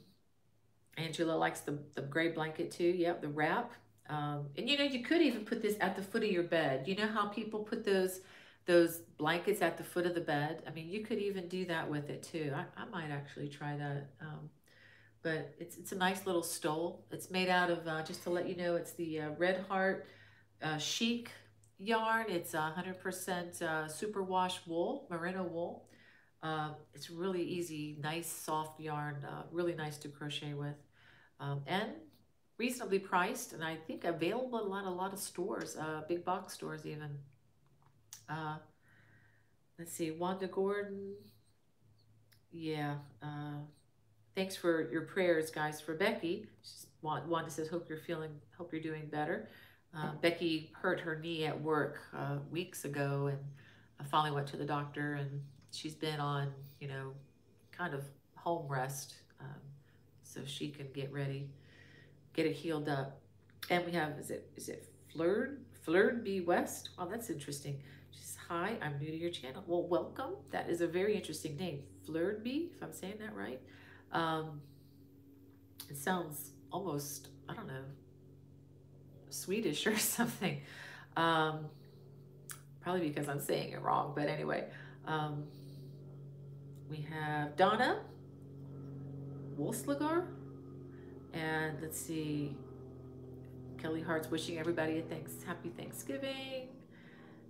Angela likes the, the gray blanket, too. Yep, the wrap. Um, and, you know, you could even put this at the foot of your bed. You know how people put those those blankets at the foot of the bed. I mean, you could even do that with it too. I, I might actually try that. Um, but it's, it's a nice little stole. It's made out of, uh, just to let you know, it's the uh, Red Heart uh, Chic yarn. It's one hundred percent uh, superwash wool, merino wool. Uh, it's really easy, nice, soft yarn, uh, really nice to crochet with. Um, and reasonably priced, and I think available in a lot, a lot of stores, uh, big box stores even. Uh, let's see, Wanda Gordon. Yeah. Uh, thanks for your prayers, guys, for Becky. She's, Wanda says, hope you're feeling, hope you're doing better. Uh, Becky hurt her knee at work uh, weeks ago, and I finally went to the doctor, and she's been on, you know, kind of home rest, um, so she can get ready, get it healed up. And we have, is it, is it Fleur, Fleur B. West? Wow, that's interesting. She says, hi, I'm new to your channel. Well, welcome. That is a very interesting name, Fleur B, if I'm saying that right. Um, it sounds almost, I don't know, Swedish or something. Um, probably because I'm saying it wrong, but anyway. Um, we have Donna Wolslagar, and let's see, Kelly Hart's wishing everybody a thanks, happy Thanksgiving.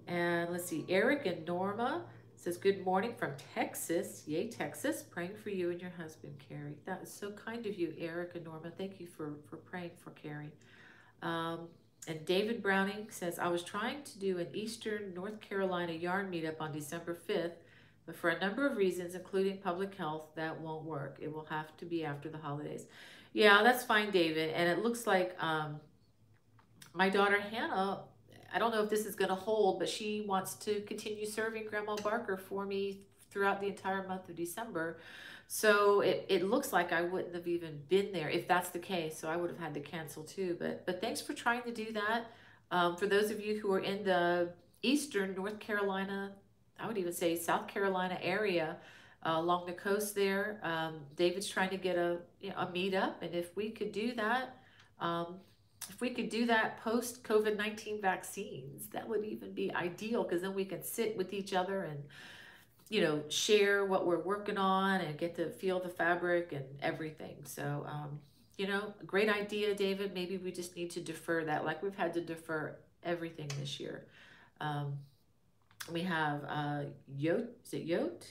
And let's see, Eric and Norma says, good morning from Texas. Yay, Texas, praying for you and your husband, Carrie. That is so kind of you, Eric and Norma. Thank you for, for praying for Carrie. Um, and David Browning says, I was trying to do an Eastern North Carolina yarn meetup on December fifth, but for a number of reasons, including public health, that won't work. It will have to be after the holidays. Yeah, that's fine, David. And it looks like um, my daughter Hannah, I don't know if this is going to hold, but she wants to continue serving Grandma Barker for me throughout the entire month of December. So it, it looks like I wouldn't have even been there if that's the case. So I would have had to cancel too. But but thanks for trying to do that. Um, for those of you who are in the Eastern North Carolina, I would even say South Carolina area, uh, along the coast there, um, David's trying to get a, you know, a meetup. And if we could do that, um, if we could do that post COVID nineteen vaccines, that would even be ideal, because then we can sit with each other and, you know, share what we're working on and get to feel the fabric and everything. So, um, you know, great idea, David. Maybe we just need to defer that, like we've had to defer everything this year. Um, we have uh, Yote, is it Yote?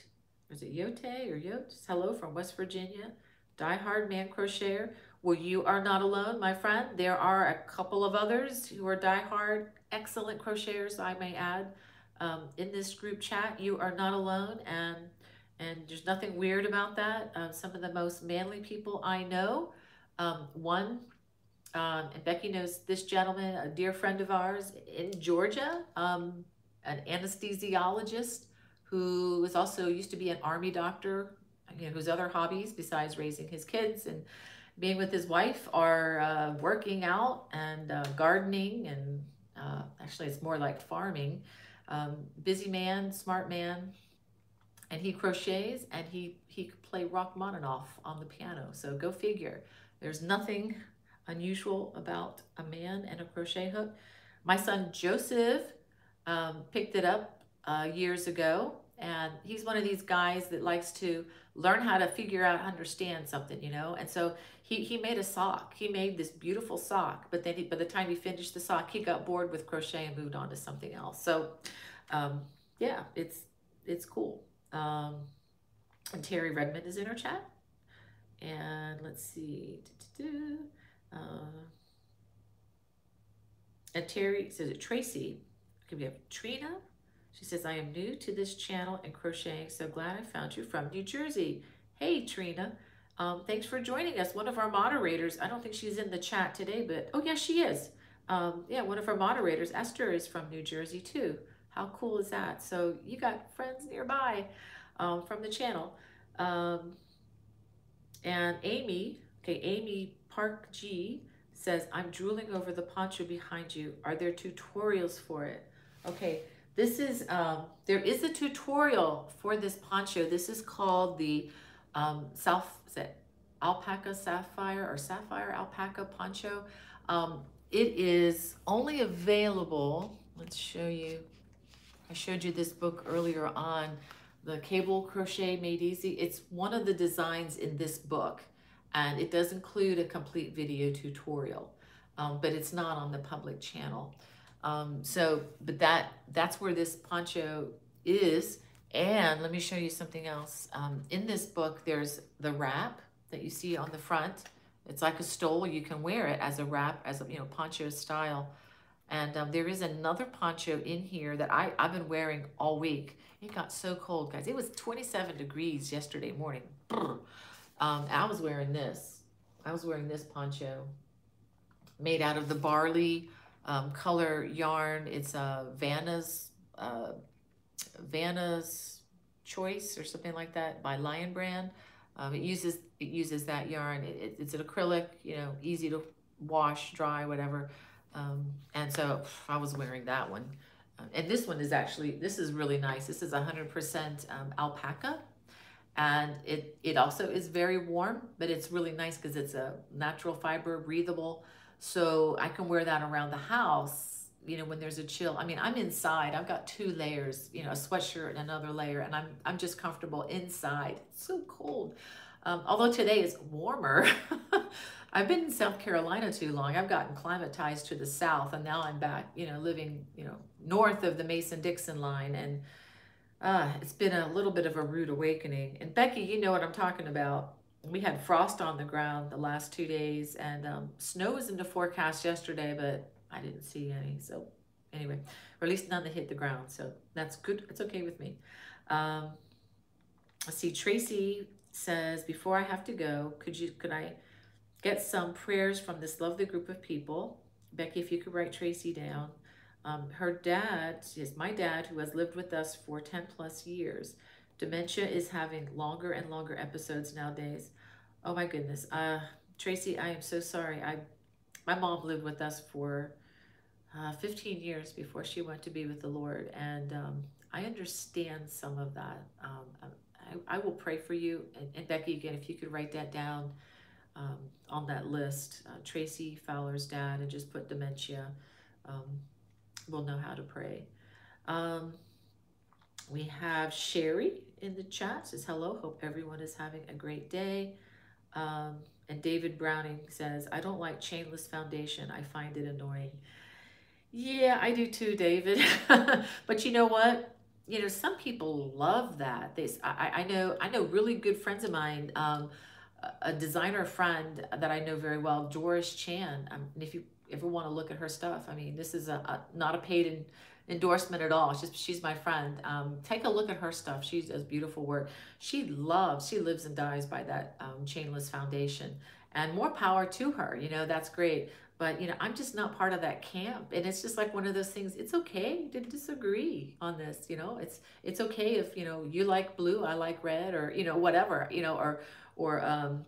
Or is it Yote or Yote? Hello from West Virginia. Diehard man crocheter. Well, you are not alone, my friend. There are a couple of others who are diehard, excellent crocheters, I may add. Um, in this group chat, you are not alone, and and there's nothing weird about that. Um, some of the most manly people I know, um, one, um, and Becky knows this gentleman, a dear friend of ours in Georgia, um, an anesthesiologist who was also used to be an army doctor, you know, whose other hobbies besides raising his kids and being with his wife are uh, working out and uh, gardening, and uh, actually it's more like farming. Um, busy man, smart man, and he crochets, and he, he could play Rachmaninoff on the piano. So go figure. There's nothing unusual about a man and a crochet hook. My son Joseph um, picked it up uh, years ago, and he's one of these guys that likes to learn how to figure out, understand something, you know? And so he, he made a sock. He made this beautiful sock, but then he, by the time he finished the sock, he got bored with crochet and moved on to something else. So um, yeah, it's, it's cool. Um, and Terry Redmond is in our chat. And let's see. Uh, and Terry says it, Tracy, we have Trina. She says, I am new to this channel and crocheting, so glad I found you from New Jersey. Hey, Trina. Um, thanks for joining us. One of our moderators, I don't think she's in the chat today, but, oh, yeah, she is. Um, yeah, one of our moderators, Esther, is from New Jersey, too. How cool is that? So you got friends nearby um, from the channel. Um, and Amy, okay, Amy Park G says, I'm drooling over the poncho behind you. Are there tutorials for it? Okay. This is, um, there is a tutorial for this poncho. This is called the um, South, is it Alpaca Sapphire or Sapphire Alpaca Poncho. Um, it is only available, let's show you I showed you this book earlier on, The Cable Crochet Made Easy. It's one of the designs in this book, and it does include a complete video tutorial, um, but it's not on the public channel. Um, so, but that that's where this poncho is. And let me show you something else. Um, in this book, there's the wrap that you see on the front. It's like a stole. You can wear it as a wrap, as a, you know, poncho style. And um, there is another poncho in here that I, I've been wearing all week. It got so cold, guys. It was twenty-seven degrees yesterday morning. Um, I was wearing this. I was wearing this poncho made out of the barley um, color yarn. It's uh, Vanna's, uh, Vanna's Choice or something like that by Lion Brand. Um, it uses it uses that yarn. It, it, it's an acrylic, you know, easy to wash, dry, whatever. Um, and so I was wearing that one. Um, and this one is actually, this is really nice. This is one hundred percent um, alpaca. And it, it also is very warm, but it's really nice because it's a natural fiber, breathable. So I can wear that around the house, you know, when there's a chill. I mean, I'm inside. I've got two layers, you know, a sweatshirt and another layer. And I'm, I'm just comfortable inside. It's so cold. Um, although today is warmer. I've been in South Carolina too long. I've gotten climatized to the South, and now I'm back, you know, living, you know, north of the Mason-Dixon line. And uh, it's been a little bit of a rude awakening. And Becky, you know what I'm talking about. We had frost on the ground the last two days, and um, snow was in the forecast yesterday, but I didn't see any. So anyway, or at least none that hit the ground. So that's good. It's okay with me. Um, let's see. Tracy says, before I have to go, could you, could I... get some prayers from this lovely group of people. Becky, if you could write Tracy down. Um, her dad is my dad, who has lived with us for ten plus years. Dementia is having longer and longer episodes nowadays. Oh my goodness. Uh, Tracy, I am so sorry. I, my mom lived with us for uh, fifteen years before she went to be with the Lord. And um, I understand some of that. Um, I, I will pray for you. And, and Becky, again, if you could write that down. Um, on that list, uh, Tracy Fowler's dad, and just put dementia. Um, we'll know how to pray. Um, we have Sherry in the chat, says hello, hope everyone is having a great day. Um, and David Browning says, I don't like chainless foundation, I find it annoying. Yeah, I do too, David. But you know what? You know, some people love that. They, I, I know, I know really good friends of mine, um, a designer friend that I know very well, Doris Chan. Um, and if you ever want to look at her stuff, I mean, this is a, a not a paid in, endorsement at all. She's, she's my friend. Um, take a look at her stuff. She does beautiful work. She loves, she lives and dies by that um, chainless foundation, and more power to her. You know, that's great. But, you know, I'm just not part of that camp. And it's just like one of those things, it's okay to disagree on this, you know. It's it's okay if, you know, you like blue, I like red, or, you know, whatever, you know, or, or um,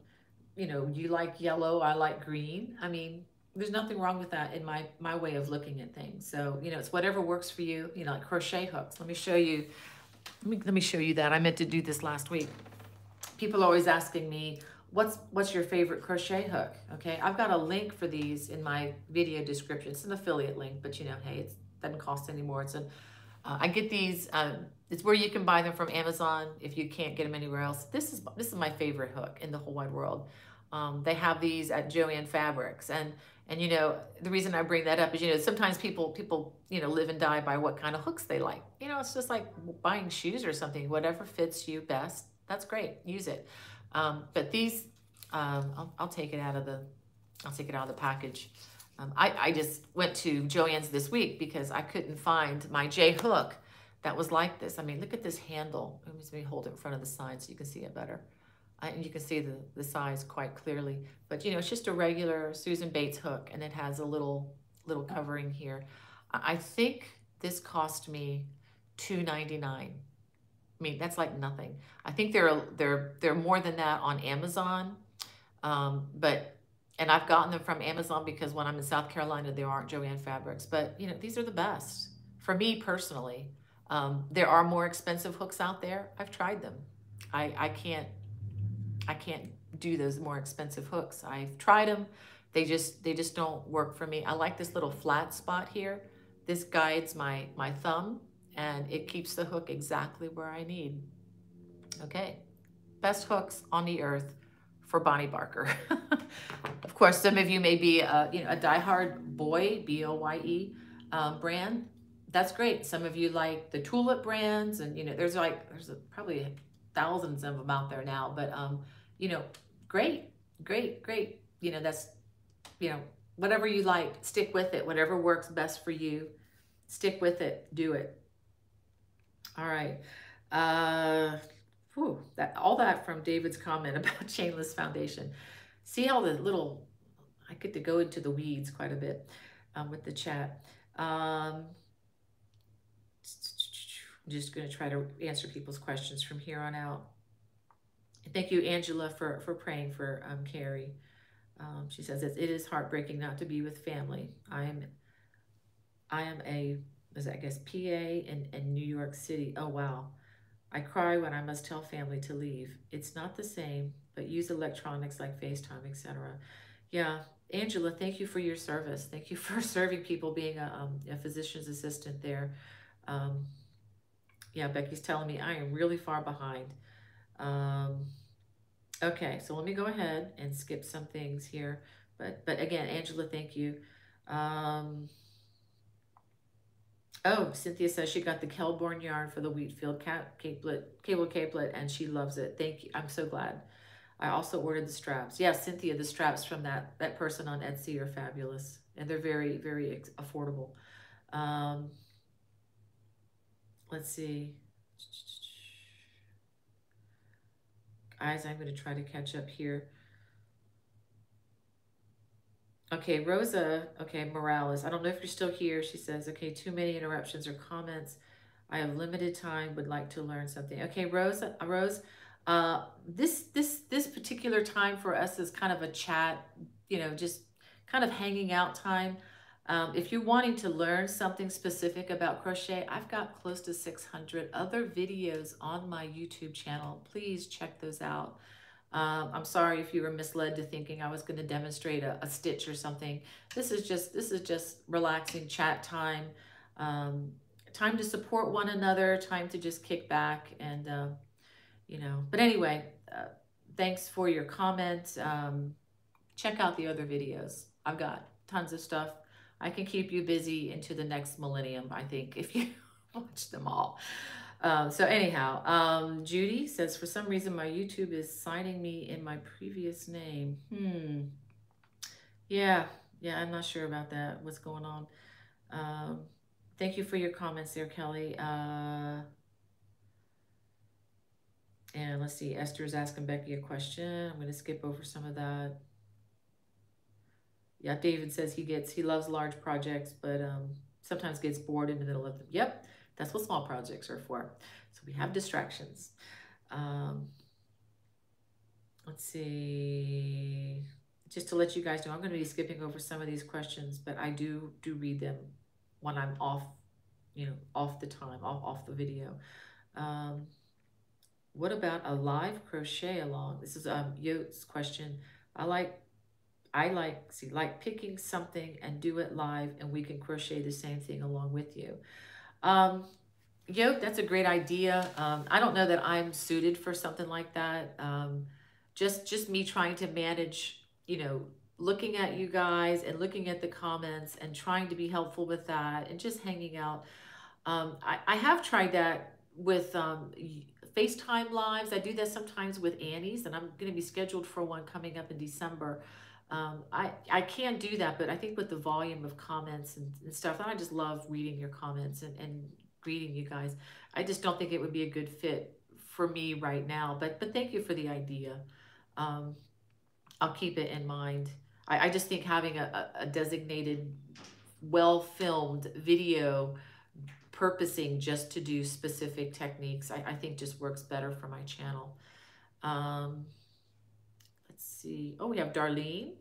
you know, you like yellow, I like green. I mean, there's nothing wrong with that in my, my way of looking at things. So, you know, it's whatever works for you, you know, like crochet hooks. Let me show you, let me, let me show you that. I meant to do this last week. People are always asking me, What's, what's your favorite crochet hook? Okay, I've got a link for these in my video description. It's an affiliate link, but you know, hey, it doesn't cost anymore. It's an, uh, I get these, um, it's where you can buy them from Amazon if you can't get them anywhere else. This is, this is my favorite hook in the whole wide world. Um, they have these at Joann Fabrics. And, and you know, the reason I bring that up is, you know, sometimes people, people, you know, live and die by what kind of hooks they like. You know, it's just like buying shoes or something. Whatever fits you best, that's great, use it. Um, but these, um, I'll, I'll take it out of the, I'll take it out of the package. Um, I, I just went to Joann's this week because I couldn't find my J hook that was like this. I mean, look at this handle. Let me hold it in front of the sign so you can see it better. I, and you can see the, the size quite clearly, but you know, it's just a regular Susan Bates hook, and it has a little, little covering here. I think this cost me two ninety-nine. I mean, that's like nothing. I think they're, they're, they're more than that on Amazon. Um, but, and I've gotten them from Amazon because when I'm in South Carolina, there aren't Joann's Fabrics, but you know, these are the best for me personally. Um, there are more expensive hooks out there. I've tried them. I, I can't, I can't do those more expensive hooks. I've tried them. They just, they just don't work for me. I like this little flat spot here. This guides my, my thumb. and it keeps the hook exactly where I need. Okay, best hooks on the earth for Bonnie Barker. Of course, some of you may be a, you know, a diehard Boy, B O Y E um, brand. That's great. Some of you like the tulip brands, and you know, there's like, there's probably thousands of them out there now, but um, you know, great, great, great. You know, that's, you know, whatever you like, stick with it. Whatever works best for you, stick with it, do it. All right. Uh, whew, that, all that from David's comment about Chainless Foundation. See all the little, I get to go into the weeds quite a bit um, with the chat. Um, I'm just going to try to answer people's questions from here on out. Thank you, Angela, for, for praying for um, Carrie. Um, she says, it is heartbreaking not to be with family. I am, I am a, is that, I guess, P A in, in New York City. Oh, wow. I cry when I must tell family to leave. It's not the same, but use electronics like FaceTime, et cetera. Yeah, Angela, thank you for your service. Thank you for serving people, being a, um, a physician's assistant there. Um, yeah, Becky's telling me I am really far behind. Um, okay, so let me go ahead and skip some things here. But, but again, Angela, thank you. Um, oh, Cynthia says she got the Kelborn yarn for the Wheatfield cap, capelet, cable capelet, and she loves it. Thank you. I'm so glad. I also ordered the straps. Yeah, Cynthia, the straps from that, that person on Etsy are fabulous. And they're very, very affordable. Um, let's see. Guys, I'm going to try to catch up here. Okay, Rosa, okay, Morales. I don't know if you're still here. She says, okay, too many interruptions or comments. I have limited time, would like to learn something. Okay, Rosa, Rose, uh, this, this, this particular time for us is kind of a chat, you know, just kind of hanging out time. Um, if you're wanting to learn something specific about crochet, I've got close to six hundred other videos on my YouTube channel. Please check those out. Um, I'm sorry if you were misled to thinking I was going to demonstrate a, a stitch or something. This is just this is just relaxing chat time, um, time to support one another, time to just kick back and uh, you know. But anyway, uh, thanks for your comment. Um, check out the other videos. I've got tons of stuff. I can keep you busy into the next millennium, I think, if you watch them all. Um, so anyhow, um, Judy says, for some reason, my YouTube is signing me in my previous name. Hmm. Yeah. Yeah, I'm not sure about that. What's going on? Um, thank you for your comments there, Kelly. Uh, and let's see. Esther's asking Becky a question. I'm going to skip over some of that. Yeah, David says he gets, he loves large projects, but um, sometimes gets bored in the middle of them. Yep, that's what small projects are for. So we have distractions. Um, let's see. Just to let you guys know, I'm going to be skipping over some of these questions, but I do do read them when I'm off, you know, off the time, off, off the video. Um, what about a live crochet along? This is um, Yote's question. I like... I like see like picking something and do it live, and we can crochet the same thing along with you. Um, yo, that's a great idea. Um, I don't know that I'm suited for something like that. Um, just just me trying to manage, you know, looking at you guys and looking at the comments and trying to be helpful with that and just hanging out. Um, I, I have tried that with um, FaceTime lives. I do that sometimes with Annie's, and I'm going to be scheduled for one coming up in December. Um, I, I can do that, but I think with the volume of comments and, and stuff, and I just love reading your comments and, and greeting you guys. I just don't think it would be a good fit for me right now, but, but thank you for the idea. Um, I'll keep it in mind. I, I just think having a, a designated, well-filmed video purposing just to do specific techniques, I, I think just works better for my channel. Um, let's see. Oh, we have Darlene.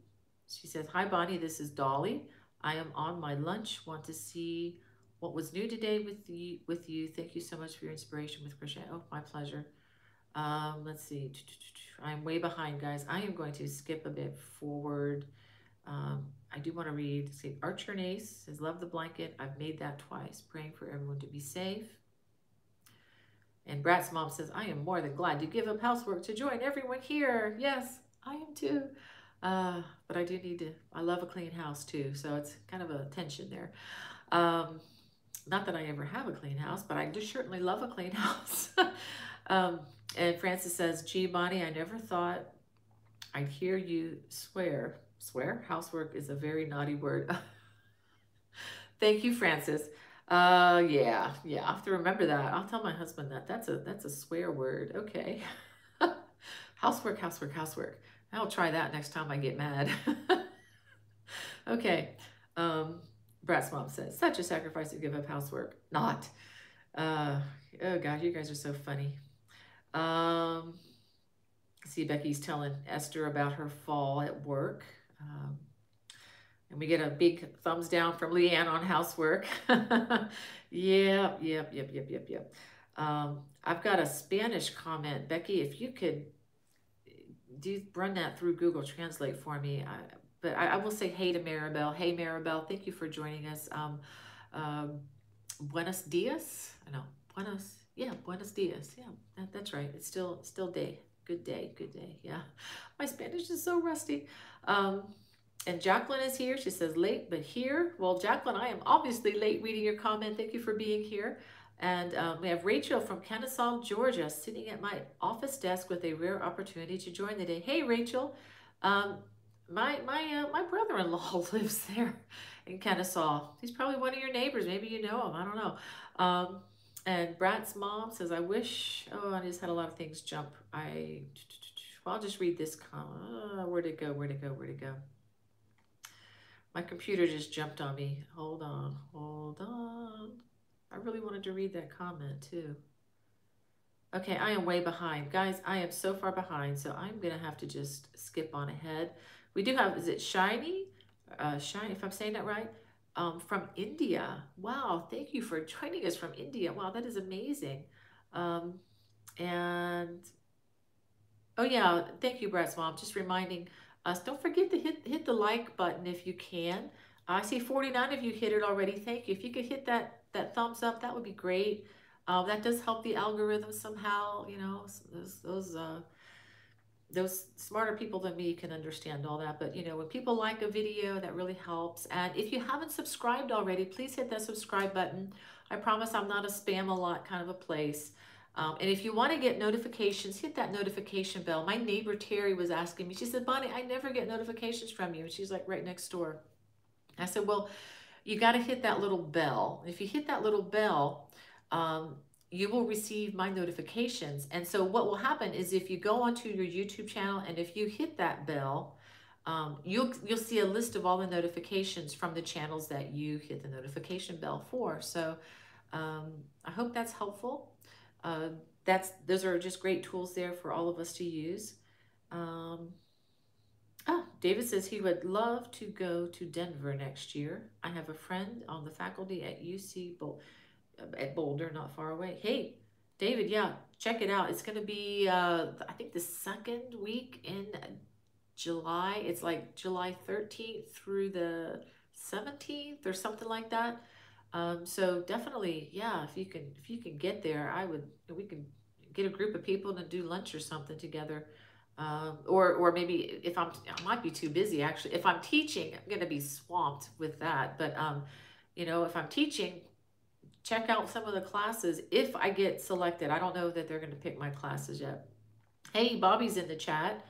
She says, hi, Bonnie, this is Dolly. I am on my lunch. Want to see what was new today with you. With you. Thank you so much for your inspiration with crochet. Oh, my pleasure. Um, let's see. I'm way behind, guys. I am going to skip a bit forward. Um, I do want to read. Say, Archer Nace says, love the blanket. I've made that twice. Praying for everyone to be safe. And Brat's mom says, I am more than glad you give up housework to join everyone here. Yes, I am too. Uh, but I do need to, I love a clean house too. So it's kind of a tension there. Um, not that I ever have a clean house, but I do certainly love a clean house. um, and Frances says, gee, Bonnie, I never thought I'd hear you swear. Swear? Housework is a very naughty word. Thank you, Frances. Uh, yeah, yeah, I'll have to remember that. I'll tell my husband that. That's a, that's a swear word. Okay. Housework, housework, housework. I'll try that next time I get mad. Okay. Um, Brat's mom says, such a sacrifice to give up housework. Not. Uh, oh, God, you guys are so funny. Um, see, Becky's telling Esther about her fall at work. Um, and we get a big thumbs down from Leanne on housework. Yep, yep, yep, yep, yep, yep. Um, I've got a Spanish comment. Becky, if you could do run that through Google Translate for me. I, but I, I will say hey to Maribel. Hey, Maribel, thank you for joining us. Um, um, buenos dias. No, buenos, yeah, buenos dias. Yeah, that, that's right. It's still still day. Good day, good day, yeah. My Spanish is so rusty. Um, and Jacqueline is here. She says late, but here. Well, Jacqueline, I am obviously late reading your comment. Thank you for being here. And um, we have Rachel from Kennesaw, Georgia, sitting at my office desk with a rare opportunity to join the day. Hey, Rachel, um, my my uh, my brother-in-law lives there in Kennesaw. He's probably one of your neighbors. Maybe you know him. I don't know. Um, and Brat's mom says, I wish. Oh, I just had a lot of things jump. I well, I'll just read this comment. Oh, where'd it go? Where'd it go? Where'd it go? My computer just jumped on me. Hold on. Hold on. I really wanted to read that comment too. Okay, I am way behind. Guys, I am so far behind, so I'm going to have to just skip on ahead. We do have, is it Shiny? Uh, Shiny, if I'm saying that right, um, from India. Wow, thank you for joining us from India. Wow, that is amazing. Um, and, oh yeah, thank you, Brad's mom. Just reminding us, don't forget to hit, hit the like button if you can. I see forty-nine of you hit it already. Thank you. If you could hit that that thumbs up, that would be great. Um, that does help the algorithm somehow, you know, those, those, uh, those smarter people than me can understand all that. But, you know, when people like a video, that really helps. And if you haven't subscribed already, please hit that subscribe button. I promise I'm not a spam-a-lot kind of a place. Um, and if you want to get notifications, hit that notification bell. My neighbor Terry was asking me, she said, Bonnie, I never get notifications from you. And she's like right next door. I said, well, you got to hit that little bell. If you hit that little bell, um, you will receive my notifications. And so what will happen is if you go onto your YouTube channel and if you hit that bell, um, you'll, you'll see a list of all the notifications from the channels that you hit the notification bell for. So um, I hope that's helpful. Uh, that's, those are just great tools there for all of us to use. Um, Oh, David says he would love to go to Denver next year. I have a friend on the faculty at U C Bol at Boulder, not far away. Hey, David, yeah, check it out. It's going to be, uh, I think, the second week in July. It's like July thirteenth through the seventeenth or something like that. Um, so definitely, yeah, if you can, if you can get there, I would. We can get a group of people and do lunch or something together. Um, or, or maybe if I'm, I might be too busy actually. If I'm teaching, I'm going to be swamped with that. But, um, you know, if I'm teaching, check out some of the classes. If I get selected, I don't know that they're going to pick my classes yet. Hey, Bobby's in the chat.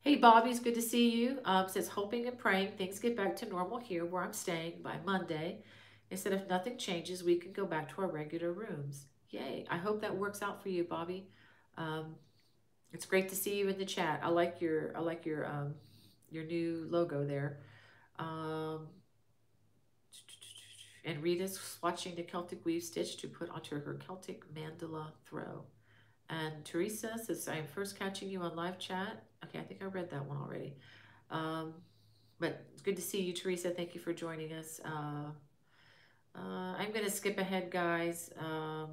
Hey, Bobby's good to see you. Um, says hoping and praying things get back to normal here where I'm staying by Monday. Instead, if nothing changes, we can go back to our regular rooms. Yay. I hope that works out for you, Bobby. Um, It's great to see you in the chat. I like your I like your um your new logo there. Um, and Rita's swatching the Celtic weave stitch to put onto her Celtic mandala throw. And Teresa says, I am first catching you on live chat. Okay, I think I read that one already. Um, but it's good to see you, Teresa. Thank you for joining us. Uh, uh, I'm gonna skip ahead, guys. Um,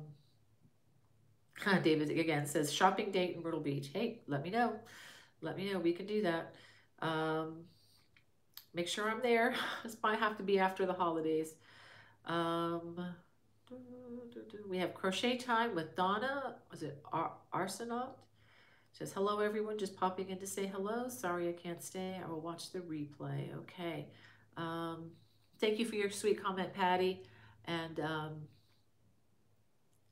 David again says shopping date in Myrtle Beach. Hey, let me know. Let me know. We can do that. Um, make sure I'm there. This might have to be after the holidays. Um, We have crochet time with Donna. Was it Ar Arsenault? Says, hello, everyone. Just popping in to say hello. Sorry I can't stay. I will watch the replay. Okay. Um, thank you for your sweet comment, Patty. And um,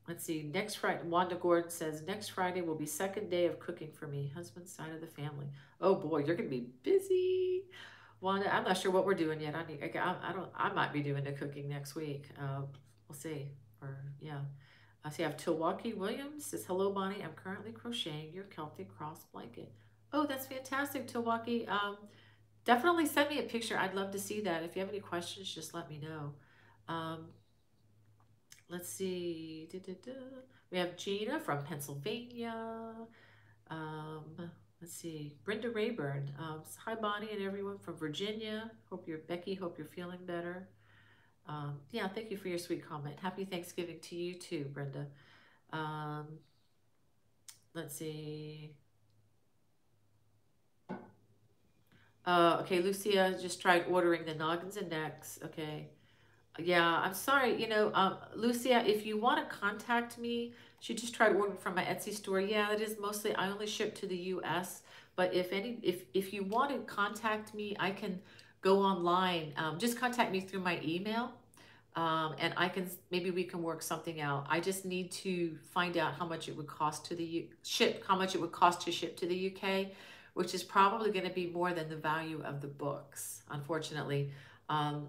let's see. Next Friday, Wanda Gordon says, next Friday will be second day of cooking for me. Husband's side of the family. Oh, boy, you're going to be busy. Wanda, I'm not sure what we're doing yet. I need, I, I don't. I might be doing the cooking next week. Uh, we'll see. Or, yeah. I see I have Tilwaukee Williams says, hello, Bonnie. I'm currently crocheting your Celtic cross blanket. Oh, that's fantastic, Tilwaukee. Um, definitely send me a picture. I'd love to see that. If you have any questions, just let me know. Um, let's see. Da, da, da. We have Gina from Pennsylvania. Um, let's see. Brenda Rayburn. Um, hi, Bonnie and everyone from Virginia. Hope you're Becky. Hope you're feeling better. Um, yeah, thank you for your sweet comment. Happy Thanksgiving to you too, Brenda. Um, let's see. Uh, okay, Lucia just tried ordering the noggins and necks. Okay. Yeah, I'm sorry. You know, um, Lucia, if you want to contact me, she just tried ordering from my Etsy store. Yeah, it is mostly, I only ship to the U S, but if any, if, if you want to contact me, I can go online. Um, just contact me through my email, um, and I can, maybe we can work something out. I just need to find out how much it would cost to the U ship, how much it would cost to ship to the U K, which is probably going to be more than the value of the books, unfortunately. Um,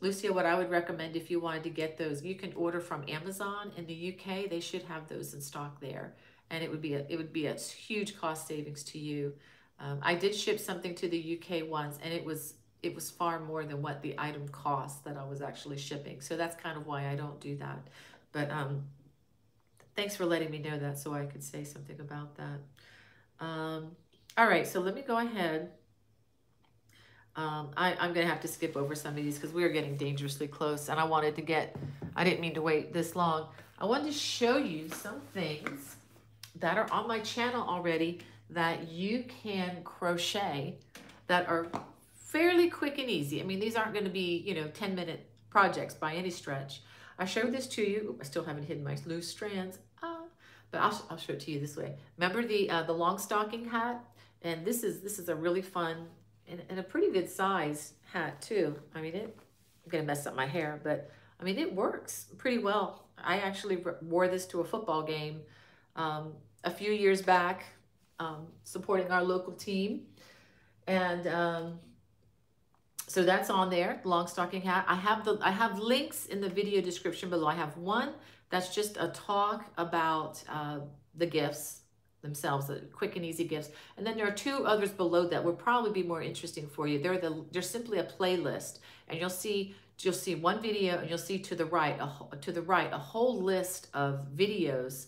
Lucia, what I would recommend if you wanted to get those, you can order from Amazon in the U K. They should have those in stock there, and it would be a, it would be a huge cost savings to you. Um, I did ship something to the U K once, and it was. It was far more than what the item cost that I was actually shipping. So that's kind of why I don't do that. But um, thanks for letting me know that so I could say something about that. Um, all right, so let me go ahead. Um, I, I'm gonna have to skip over some of these because we are getting dangerously close, and I wanted to get, I didn't mean to wait this long. I wanted to show you some things that are on my channel already that you can crochet that are fairly quick and easy. I mean, these aren't going to be, you know, ten minute projects by any stretch. I showed this to you. Ooh, I still haven't hidden my loose strands. Ah, but I'll, I'll show it to you this way. Remember the uh, the long stocking hat? And this is this is a really fun and, and a pretty good size hat too. I mean, it, I'm going to mess up my hair, but I mean, it works pretty well. I actually wore this to a football game um, a few years back, um, supporting our local team. And um, so that's on there, long stocking hat. I have the I have links in the video description below. I have one that's just a talk about uh, the gifts themselves, the quick and easy gifts. And then there are two others below that would probably be more interesting for you. They're the they're simply a playlist, and you'll see you'll see one video, and you'll see to the right a, to the right a whole list of videos,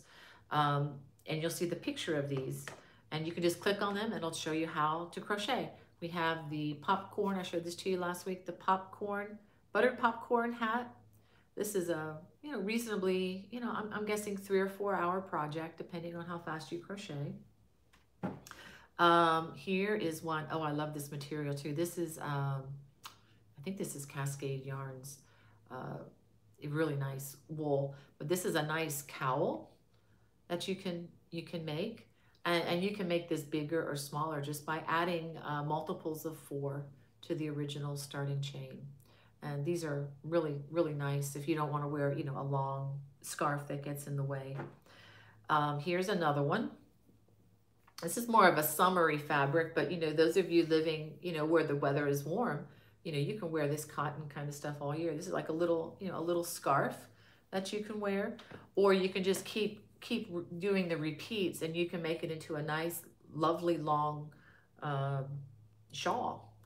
um, and you'll see the picture of these, and you can just click on them, and it'll show you how to crochet. We have the popcorn, I showed this to you last week, the popcorn, buttered popcorn hat. This is a, you know, reasonably, you know, I'm, I'm guessing three or four hour project, depending on how fast you crochet. Um, here is one, oh, I love this material too. This is, um, I think this is Cascade Yarns, uh, really nice wool, but this is a nice cowl that you can, you can make. And, and you can make this bigger or smaller just by adding uh, multiples of four to the original starting chain. And these are really, really nice if you don't want to wear, you know, a long scarf that gets in the way. Um, here's another one. This is more of a summery fabric, but, you know, those of you living, you know, where the weather is warm, you know, you can wear this cotton kind of stuff all year. This is like a little, you know, a little scarf that you can wear, or you can just keep keep doing the repeats, and you can make it into a nice, lovely, long uh, shawl.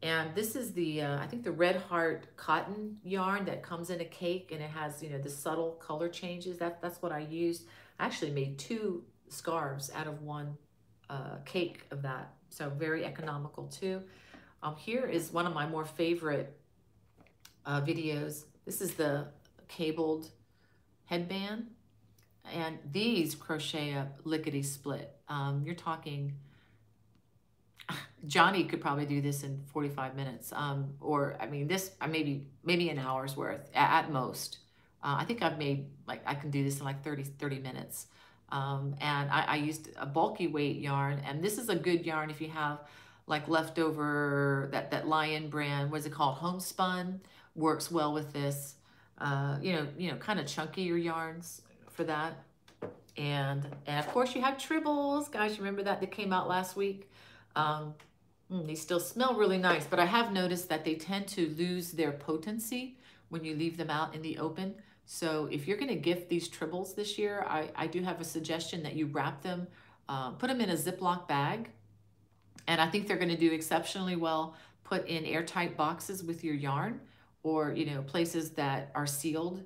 And this is the, uh, I think the Red Heart cotton yarn that comes in a cake, and it has, you know, the subtle color changes. That, that's what I used. I actually made two scarves out of one uh, cake of that. So very economical too. Um, here is one of my more favorite uh, videos. This is the cabled headband. And these crochet up lickety split. Um, you're talking, Johnny could probably do this in forty-five minutes. Um, or I mean this, maybe, maybe an hour's worth at most. Uh, I think I've made, like, I can do this in like thirty, thirty minutes. Um, and I, I used a bulky weight yarn, and this is a good yarn if you have like leftover, that, that Lion brand, what is it called? Homespun works well with this, uh, you know, you know, kind of chunkier yarns for that. And, and of course you have Tribbles, guys, remember that? That came out last week. Um, they still smell really nice, but I have noticed that they tend to lose their potency when you leave them out in the open. So if you're gonna gift these Tribbles this year, I, I do have a suggestion that you wrap them, uh, put them in a Ziploc bag, and I think they're gonna do exceptionally well. Put in airtight boxes with your yarn, or, you know, places that are sealed.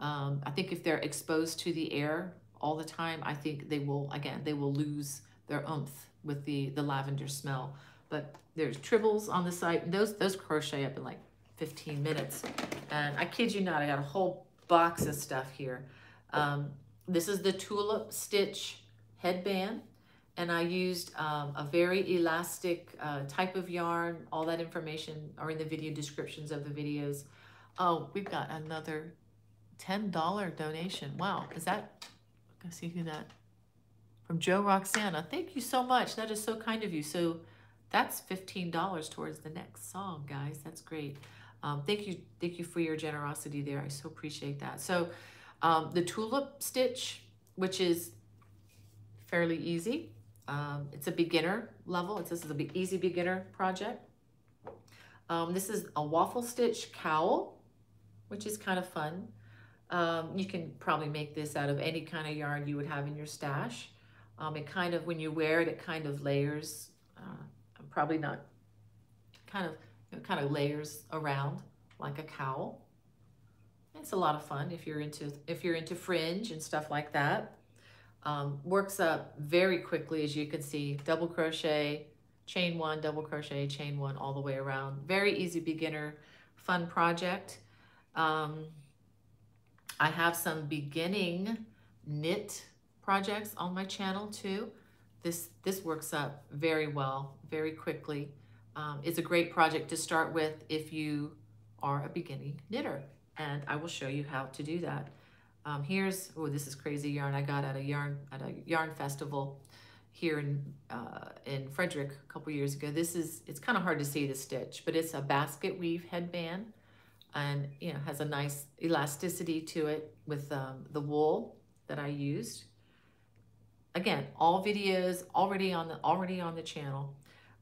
Um, I think if they're exposed to the air all the time, I think they will, again, they will lose their oomph with the, the lavender smell. But there's Tribbles on the site. Those, those crochet up in like fifteen minutes. And I kid you not, I got a whole box of stuff here. Um, this is the Tulip Stitch headband. And I used um, a very elastic uh, type of yarn. All that information are in the video descriptions of the videos. Oh, we've got another ten dollar donation. Wow, is that, I'm gonna see who that, from Joe Roxana. Thank you so much, that is so kind of you. So that's fifteen dollars towards the next song, guys, that's great. Um, thank you, thank you for your generosity there, I so appreciate that. So um, the Tulip Stitch, which is fairly easy. Um, it's a beginner level. It's, this is an easy beginner project. Um, this is a waffle stitch cowl, which is kind of fun. Um, you can probably make this out of any kind of yarn you would have in your stash. Um, it kind of, when you wear it, it kind of layers. Uh, I'm probably not, kind of, you know, kind of layers around like a cowl. It's a lot of fun if you're into if you're into fringe and stuff like that. Um, works up very quickly, as you can see. Double crochet, chain one, double crochet, chain one, all the way around. Very easy beginner, fun project. Um, I have some beginning knit projects on my channel too. This, this works up very well, very quickly. Um, it's a great project to start with if you are a beginning knitter, and I will show you how to do that. Um, here's, oh, this is crazy yarn I got at a yarn at a yarn festival here in uh, in Frederick a couple years ago. This is, it's kind of hard to see the stitch, but it's a basket weave headband, and you know, has a nice elasticity to it with um, the wool that I used. Again, all videos already on the already on the channel.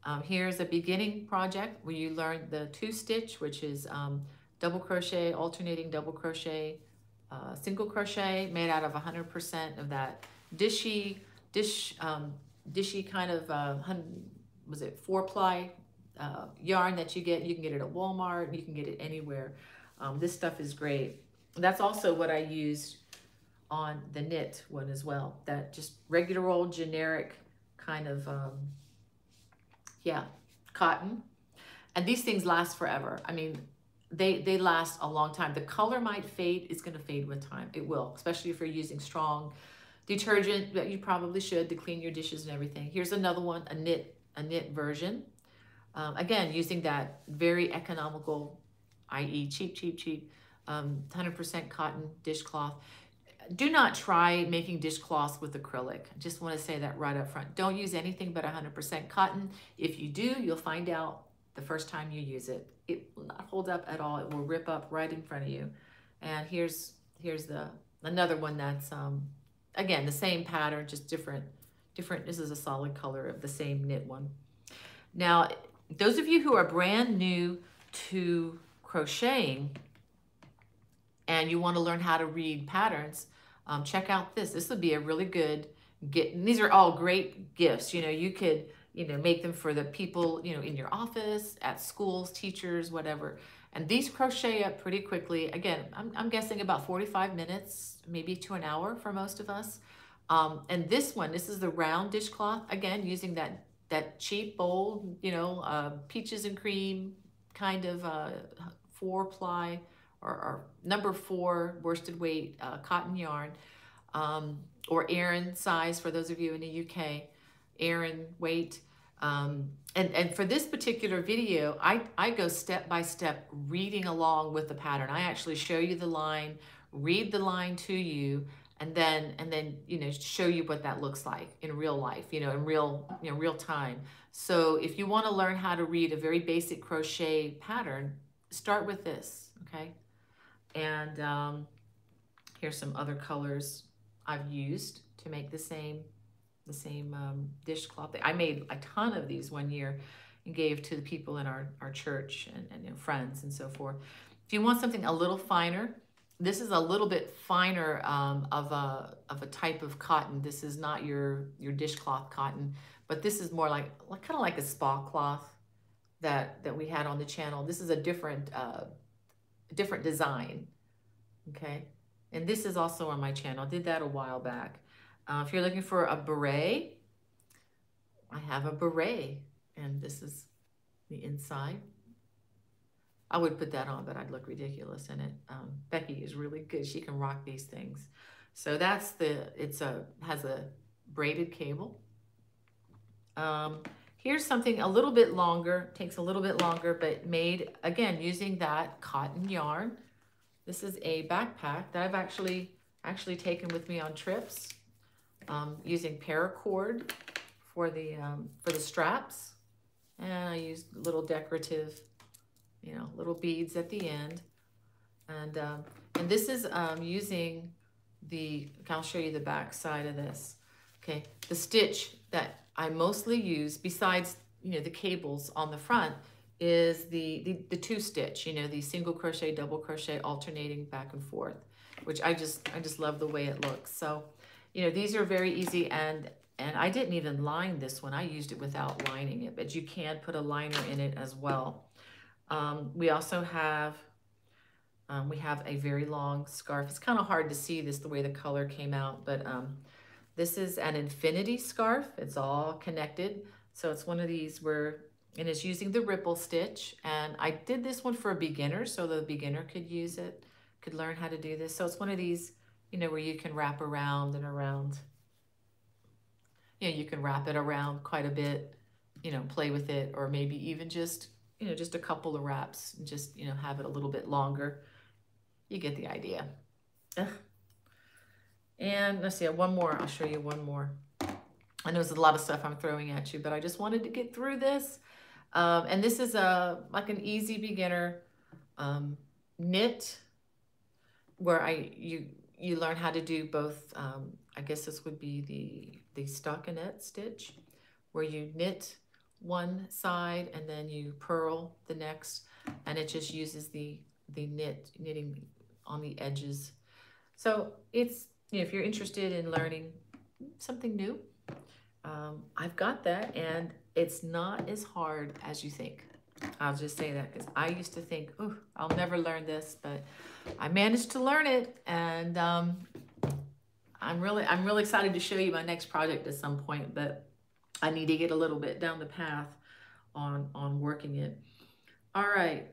Um, here's a beginning project where you learn the two stitch, which is um, double crochet, alternating double crochet. Uh, single crochet made out of one hundred percent of that dishy, dish, um, dishy kind of, uh, was it four ply uh, yarn that you get? You can get it at Walmart, you can get it anywhere. Um, this stuff is great. That's also what I used on the knit one as well. That just regular old generic kind of, um, yeah, cotton. And these things last forever. I mean, They, they last a long time. The color might fade. It's going to fade with time. It will, especially if you're using strong detergent that you probably should to clean your dishes and everything. Here's another one, a knit, a knit version. Um, again, using that very economical, that is cheap, cheap, cheap, um, one hundred percent cotton dishcloth. Do not try making dishcloths with acrylic. I just want to say that right up front. Don't use anything but one hundred percent cotton. If you do, you'll find out the first time you use it. It will not hold up at all. It will rip up right in front of you. And here's here's the another one that's um again the same pattern, just different different. This is a solid color of the same knit one. Now, those of you who are brand new to crocheting and you want to learn how to read patterns, um, check out this. This would be a really good get. And these are all great gifts. You know, you could, you know, make them for the people, you know, in your office, at schools, teachers, whatever. And these crochet up pretty quickly. Again, I'm, I'm guessing about forty-five minutes, maybe to an hour for most of us. Um, and this one, this is the round dishcloth. Again, using that, that cheap, old, you know, uh, peaches and cream kind of uh, four ply or, or number four worsted weight uh, cotton yarn, um, or Aran size for those of you in the U K. Aran weight. Um, and, and for this particular video, I, I go step by step reading along with the pattern. I actually show you the line, read the line to you, and then, and then, you know, show you what that looks like in real life, you know, in real, you know, real time. So if you want to learn how to read a very basic crochet pattern, start with this, okay? And um, here's some other colors I've used to make the same, the same um, dishcloth. I made a ton of these one year and gave to the people in our, our church and, and you know, friends and so forth. If you want something a little finer, this is a little bit finer um, of a of a type of cotton. This is not your your dishcloth cotton, but this is more like, like kind of like a spa cloth that that we had on the channel. This is a different uh, different design, okay. And this is also on my channel. I did that a while back. Uh, if you're looking for a beret, I have a beret, and this is the inside. I would put that on, but I'd look ridiculous in it. Um, Becky is really good. She can rock these things. So that's the, it's a, has a braided cable. Um, here's something a little bit longer, takes a little bit longer, but made, again, using that cotton yarn. This is a backpack that I've actually, actually taken with me on trips, um, using paracord for the, um, for the straps. And I used little decorative, you know, little beads at the end. And um, and this is um, using the, I'll show you the back side of this. Okay, the stitch that I mostly use, besides, you know, the cables on the front, is the, the, the two stitch, you know, the single crochet, double crochet, alternating back and forth, which I just, I just love the way it looks. So, you know, these are very easy, and and I didn't even line this one. I used it without lining it, but you can put a liner in it as well. Um, we also have, um, we have a very long scarf. It's kind of hard to see this, the way the color came out, but um, this is an infinity scarf. It's all connected. So it's one of these where, and it's using the ripple stitch. And I did this one for a beginner, so the beginner could use it, could learn how to do this. So it's one of these, you know, where you can wrap around and around. You know, you can wrap it around quite a bit, you know, play with it, or maybe even just, you know, just a couple of wraps and just, you know, have it a little bit longer. You get the idea. Ugh. And let's see, one more. I'll show you one more. I know there's a lot of stuff I'm throwing at you, but I just wanted to get through this. Um, and this is a, like an easy beginner um, knit where I, you, you learn how to do both. Um, I guess this would be the, the stockinette stitch where you knit one side and then you purl the next, and it just uses the the knit knitting on the edges. So it's, you know, if you're interested in learning something new, um, I've got that, and it's not as hard as you think. I'll just say that, because I used to think, oh, I'll never learn this, but I managed to learn it, and um, I'm really I'm really excited to show you my next project at some point, but I need to get a little bit down the path on, on working it. All right,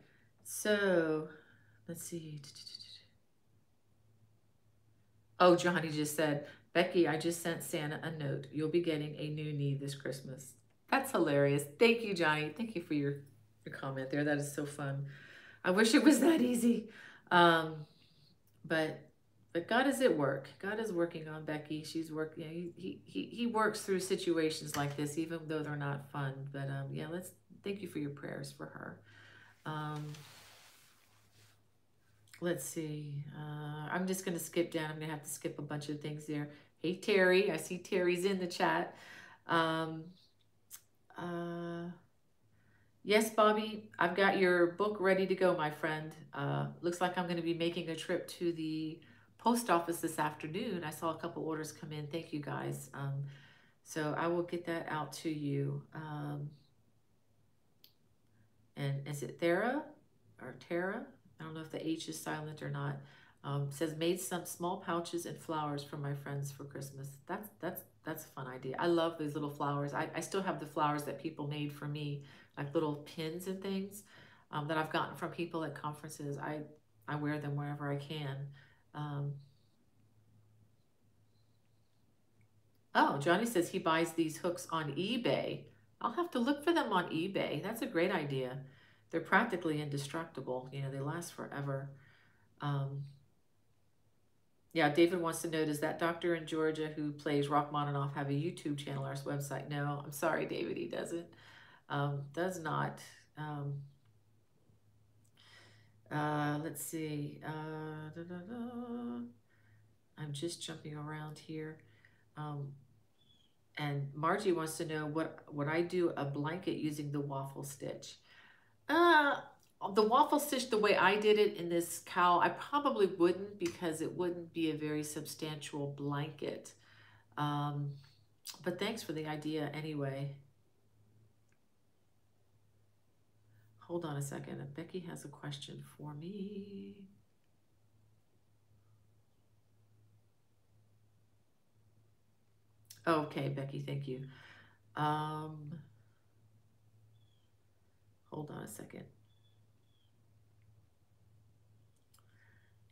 so let's see. Oh, Johnny just said, Becky, I just sent Santa a note. You'll be getting a new knee this Christmas. That's hilarious. Thank you, Johnny. Thank you for your, your comment there. That is so fun. I wish it was that easy. Um, but But God is at work. God is working on Becky. She's working. You know, he, he, he works through situations like this, even though they're not fun. But um, yeah, let's thank you for your prayers for her. Um, let's see. Uh, I'm just going to skip down. I'm going to have to skip a bunch of things there. Hey, Terry. I see Terry's in the chat. Um, uh, yes, Bobby, I've got your book ready to go, my friend. Uh, looks like I'm going to be making a trip to the post office this afternoon. I saw a couple orders come in. Thank you guys. Um, so I will get that out to you. Um, and is it Thera or Tara? I don't know if the H is silent or not. Um, says made some small pouches and flowers for my friends for Christmas. That's that's that's a fun idea. I love these little flowers. I, I still have the flowers that people made for me, like little pins and things um, that I've gotten from people at conferences. I, I wear them wherever I can. Um, oh, Johnny says he buys these hooks on eBay. I'll have to look for them on eBay. That's a great idea. They're practically indestructible. You know, they last forever. Um, Yeah, David wants to know, does that doctor in Georgia who plays Rachmaninoff have a YouTube channel or his website? No, I'm sorry, David, he doesn't. Um, does not. Um, uh, let's see. Uh, da, da, da. I'm just jumping around here. Um, and Margie wants to know, what would I do a blanket using the waffle stitch? Uh, The waffle stitch, the way I did it in this cowl, I probably wouldn't, because it wouldn't be a very substantial blanket. Um, but thanks for the idea anyway. Hold on a second. Becky has a question for me. Okay, Becky, thank you. Um, hold on a second.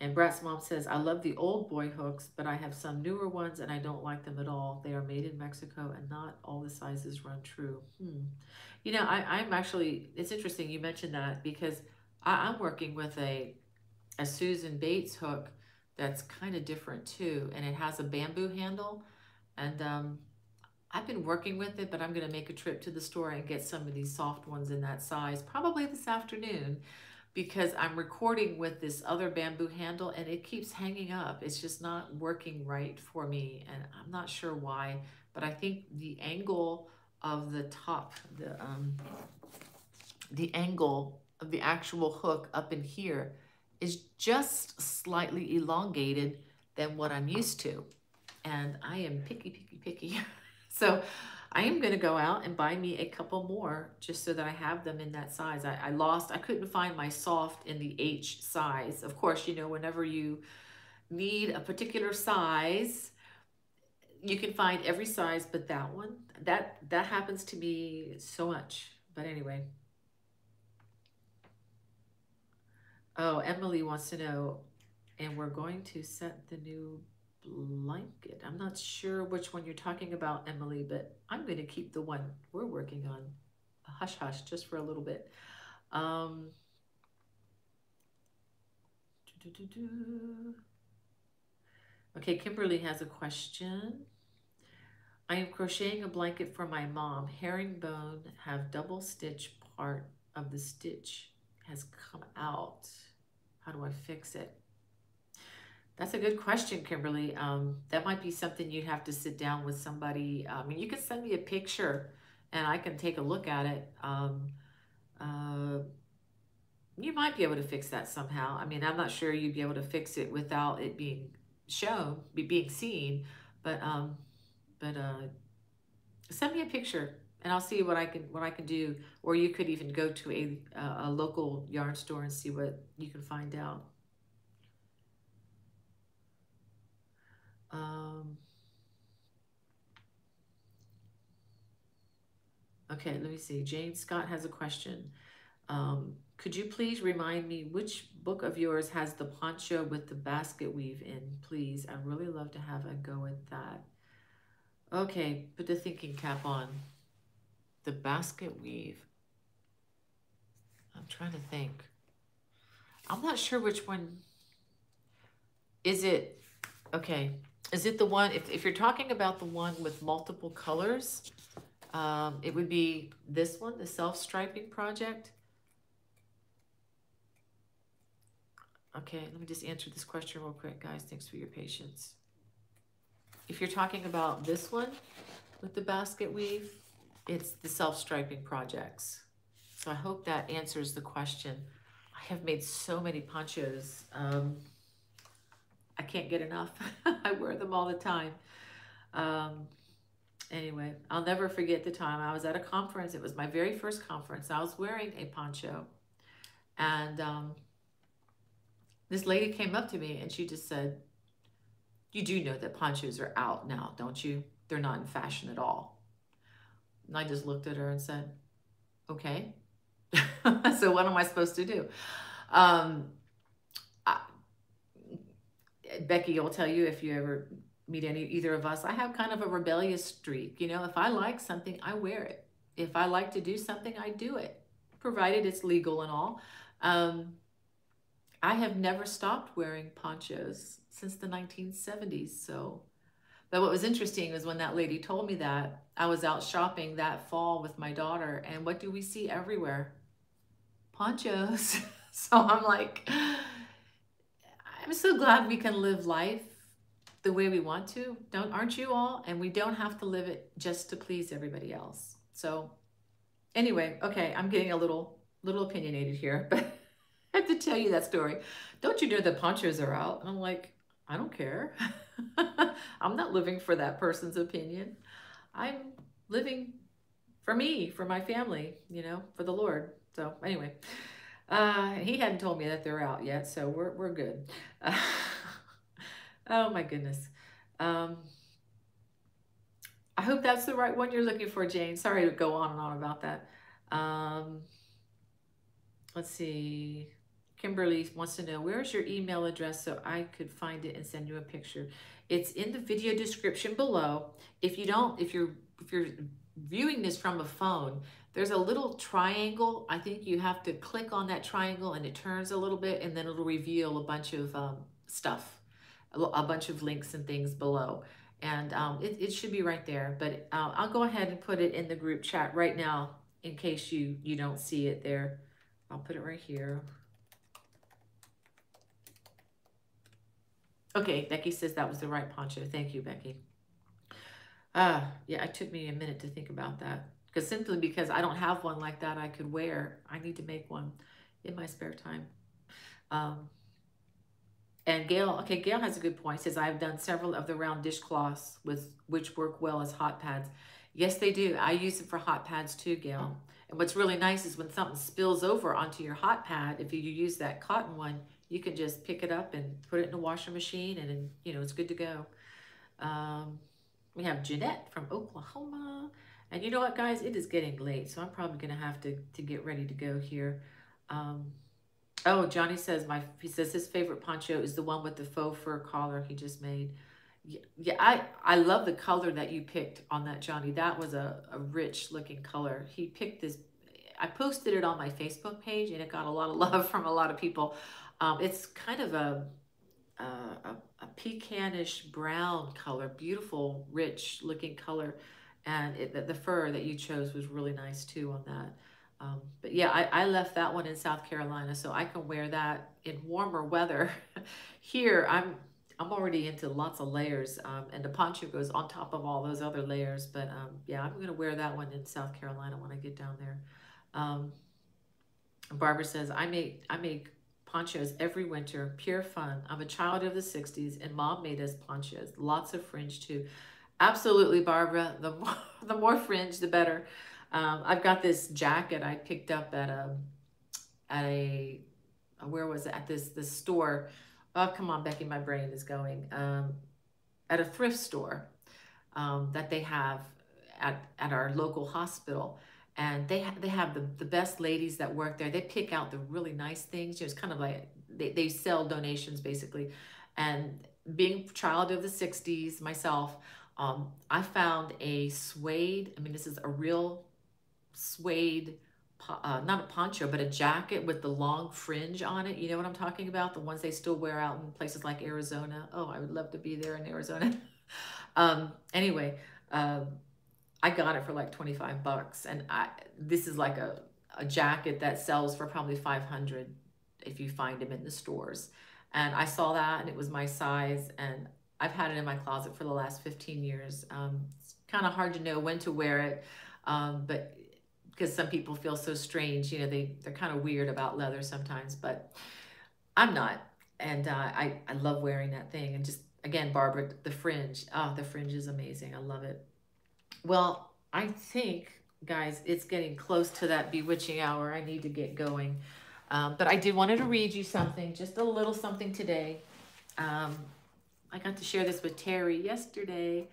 And Brat's mom says, I love the old boy hooks, but I have some newer ones and I don't like them at all. They are made in Mexico and not all the sizes run true. Hmm. You know, I, I'm actually, it's interesting you mentioned that, because I, I'm working with a, a Susan Bates hook that's kind of different too. And it has a bamboo handle. And um, I've been working with it, but I'm going to make a trip to the store and get some of these soft ones in that size, probably this afternoon, because I'm recording with this other bamboo handle and it keeps hanging up. It's just not working right for me, and I'm not sure why, but I think the angle of the top, the, um, the angle of the actual hook up in here is just slightly elongated than what I'm used to. And I am picky, picky, picky. So I am gonna go out and buy me a couple more just so that I have them in that size. I, I lost, I couldn't find my soft in the H size. Of course, you know, whenever you need a particular size, you can find every size but that one. That, that happens to me so much, but anyway. Oh, Emily wants to know, and we're going to set the new blanket. I'm not sure which one you're talking about, Emily, but I'm going to keep the one we're working on. Hush, hush, just for a little bit. Um, doo -doo -doo -doo. Okay, Kimberly has a question. I am crocheting a blanket for my mom. Herringbone have double stitch, part of the stitch has come out. How do I fix it? That's a good question, Kimberly. Um, that might be something you'd have to sit down with somebody. I mean, you can send me a picture and I can take a look at it. Um, uh, you might be able to fix that somehow. I mean, I'm not sure you'd be able to fix it without it being shown, be being seen, but um, but uh, send me a picture and I'll see what I can what I can do. Or you could even go to a a local yarn store and see what you can find out. Um, okay, let me see. Jane Scott has a question. Um, could you please remind me which book of yours has the poncho with the basket weave in, please? I'd really love to have a go at that. Okay, put the thinking cap on. The basket weave. I'm trying to think. I'm not sure which one. Is it, okay. Is it the one, if, if you're talking about the one with multiple colors, um, it would be this one, the self-striping project. Okay, let me just answer this question real quick, guys. Thanks for your patience. If you're talking about this one with the basket weave, it's the self-striping projects. So I hope that answers the question. I have made so many ponchos. Um, I can't get enough. I wear them all the time. Um, anyway, I'll never forget the time I was at a conference. It was my very first conference. I was wearing a poncho. And um, this lady came up to me and she just said, you do know that ponchos are out now, don't you? They're not in fashion at all. And I just looked at her and said, okay. So what am I supposed to do? Um, Becky will tell you, if you ever meet any either of us, I have kind of a rebellious streak. You know, if I like something, I wear it. If I like to do something, I do it, provided it's legal and all. Um, I have never stopped wearing ponchos since the nineteen seventies. So, but what was interesting was when that lady told me that, I was out shopping that fall with my daughter, and what do we see everywhere? Ponchos. So I'm like, I'm so glad we can live life the way we want to. Don't, aren't you all? And we don't have to live it just to please everybody else. So anyway, okay, I'm getting a little, little opinionated here, but I have to tell you that story. Don't you know the ponchos are out? And I'm like, I don't care. I'm not living for that person's opinion. I'm living for me, for my family, you know, for the Lord. So anyway, uh, he hadn't told me that they're out yet, so we're, we're good. Uh, oh my goodness. Um, I hope that's the right one you're looking for, Jane. Sorry to go on and on about that. Um, let's see. Kimberly wants to know, where's your email address so I could find it and send you a picture? It's in the video description below. If you don't, if you're, if you're viewing this from a phone, there's a little triangle. I think you have to click on that triangle and it turns a little bit and then it'll reveal a bunch of um, stuff, a, a bunch of links and things below. And um, it, it should be right there, but uh, I'll go ahead and put it in the group chat right now in case you, you don't see it there. I'll put it right here. Okay, Becky says that was the right poncho. Thank you, Becky. Uh, yeah, it took me a minute to think about that. Because simply because I don't have one like that I could wear. I need to make one in my spare time. Um, and Gail, okay, Gail has a good point. Says, I've done several of the round dishcloths with which work well as hot pads. Yes, they do. I use them for hot pads too, Gail. And what's really nice is when something spills over onto your hot pad, if you use that cotton one, you can just pick it up and put it in a washing machine and, and you know, it's good to go. Um, we have Jeanette from Oklahoma. And you know what, guys? It is getting late, so I'm probably going to have to to get ready to go here. Um, oh, Johnny says my he says his favorite poncho is the one with the faux fur collar he just made. Yeah, yeah I, I love the color that you picked on that, Johnny. That was a, a rich-looking color. He picked this. I posted it on my Facebook page, and it got a lot of love from a lot of people. Um, it's kind of a, a, a pecanish brown color, beautiful, rich-looking color. And it, the, the fur that you chose was really nice too on that. Um, but yeah, I, I left that one in South Carolina, so I can wear that in warmer weather. Here, I'm I'm already into lots of layers, um, and the poncho goes on top of all those other layers. But um, yeah, I'm gonna wear that one in South Carolina when I get down there. Um, Barbara says, I make I make ponchos every winter, pure fun. I'm a child of the sixties, and Mom made us ponchos, lots of fringe too. Absolutely, Barbara. The more, the more fringe, the better. Um, I've got this jacket I picked up at a, at a, where was it? At this this store. Oh, come on, Becky, my brain is going. Um, at a thrift store um, that they have at at our local hospital, and they ha they have the the best ladies that work there. They pick out the really nice things. You know, it's kind of like they they sell donations basically, and being a child of the sixties myself. Um, I found a suede, I mean, this is a real suede, uh, not a poncho, but a jacket with the long fringe on it. You know what I'm talking about? The ones they still wear out in places like Arizona. Oh, I would love to be there in Arizona. um, anyway, um, I got it for like twenty-five bucks. And I, this is like a, a jacket that sells for probably five hundred if you find them in the stores. And I saw that and it was my size, and I've had it in my closet for the last fifteen years. Um, it's kind of hard to know when to wear it, um, but because some people feel so strange, you know, they, they're kind of weird about leather sometimes, but I'm not. And uh, I, I love wearing that thing. And just, again, Barbara, the fringe. Oh, the fringe is amazing. I love it. Well, I think, guys, it's getting close to that bewitching hour. I need to get going. Um, but I did wanted to read you something, just a little something today. Um, I got to share this with Terry yesterday.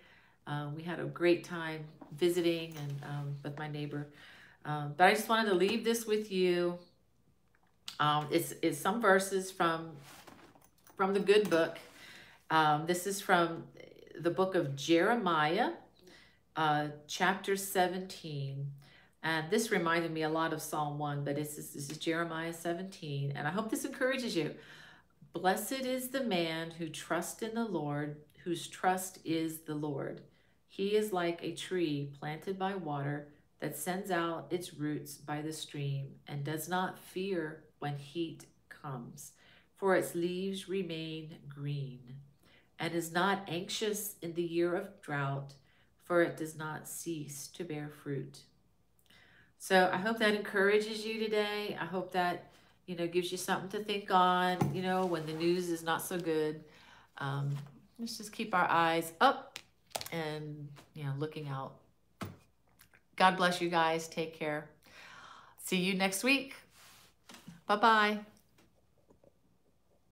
Uh, we had a great time visiting and um, with my neighbor. Um, but I just wanted to leave this with you. Um, it's, it's some verses from, from the good book. Um, this is from the book of Jeremiah, uh, chapter seventeen. And this reminded me a lot of Psalm one, but this is, this is Jeremiah seventeen. And I hope this encourages you. Blessed is the man who trusts in the Lord, whose trust is the Lord. He is like a tree planted by water that sends out its roots by the stream and does not fear when heat comes, for its leaves remain green, and is not anxious in the year of drought, for it does not cease to bear fruit. So I hope that encourages you today. I hope that, you know, gives you something to think on, you know, when the news is not so good. Um, let's just keep our eyes up and, you know, looking out. God bless you guys. Take care. See you next week. Bye-bye.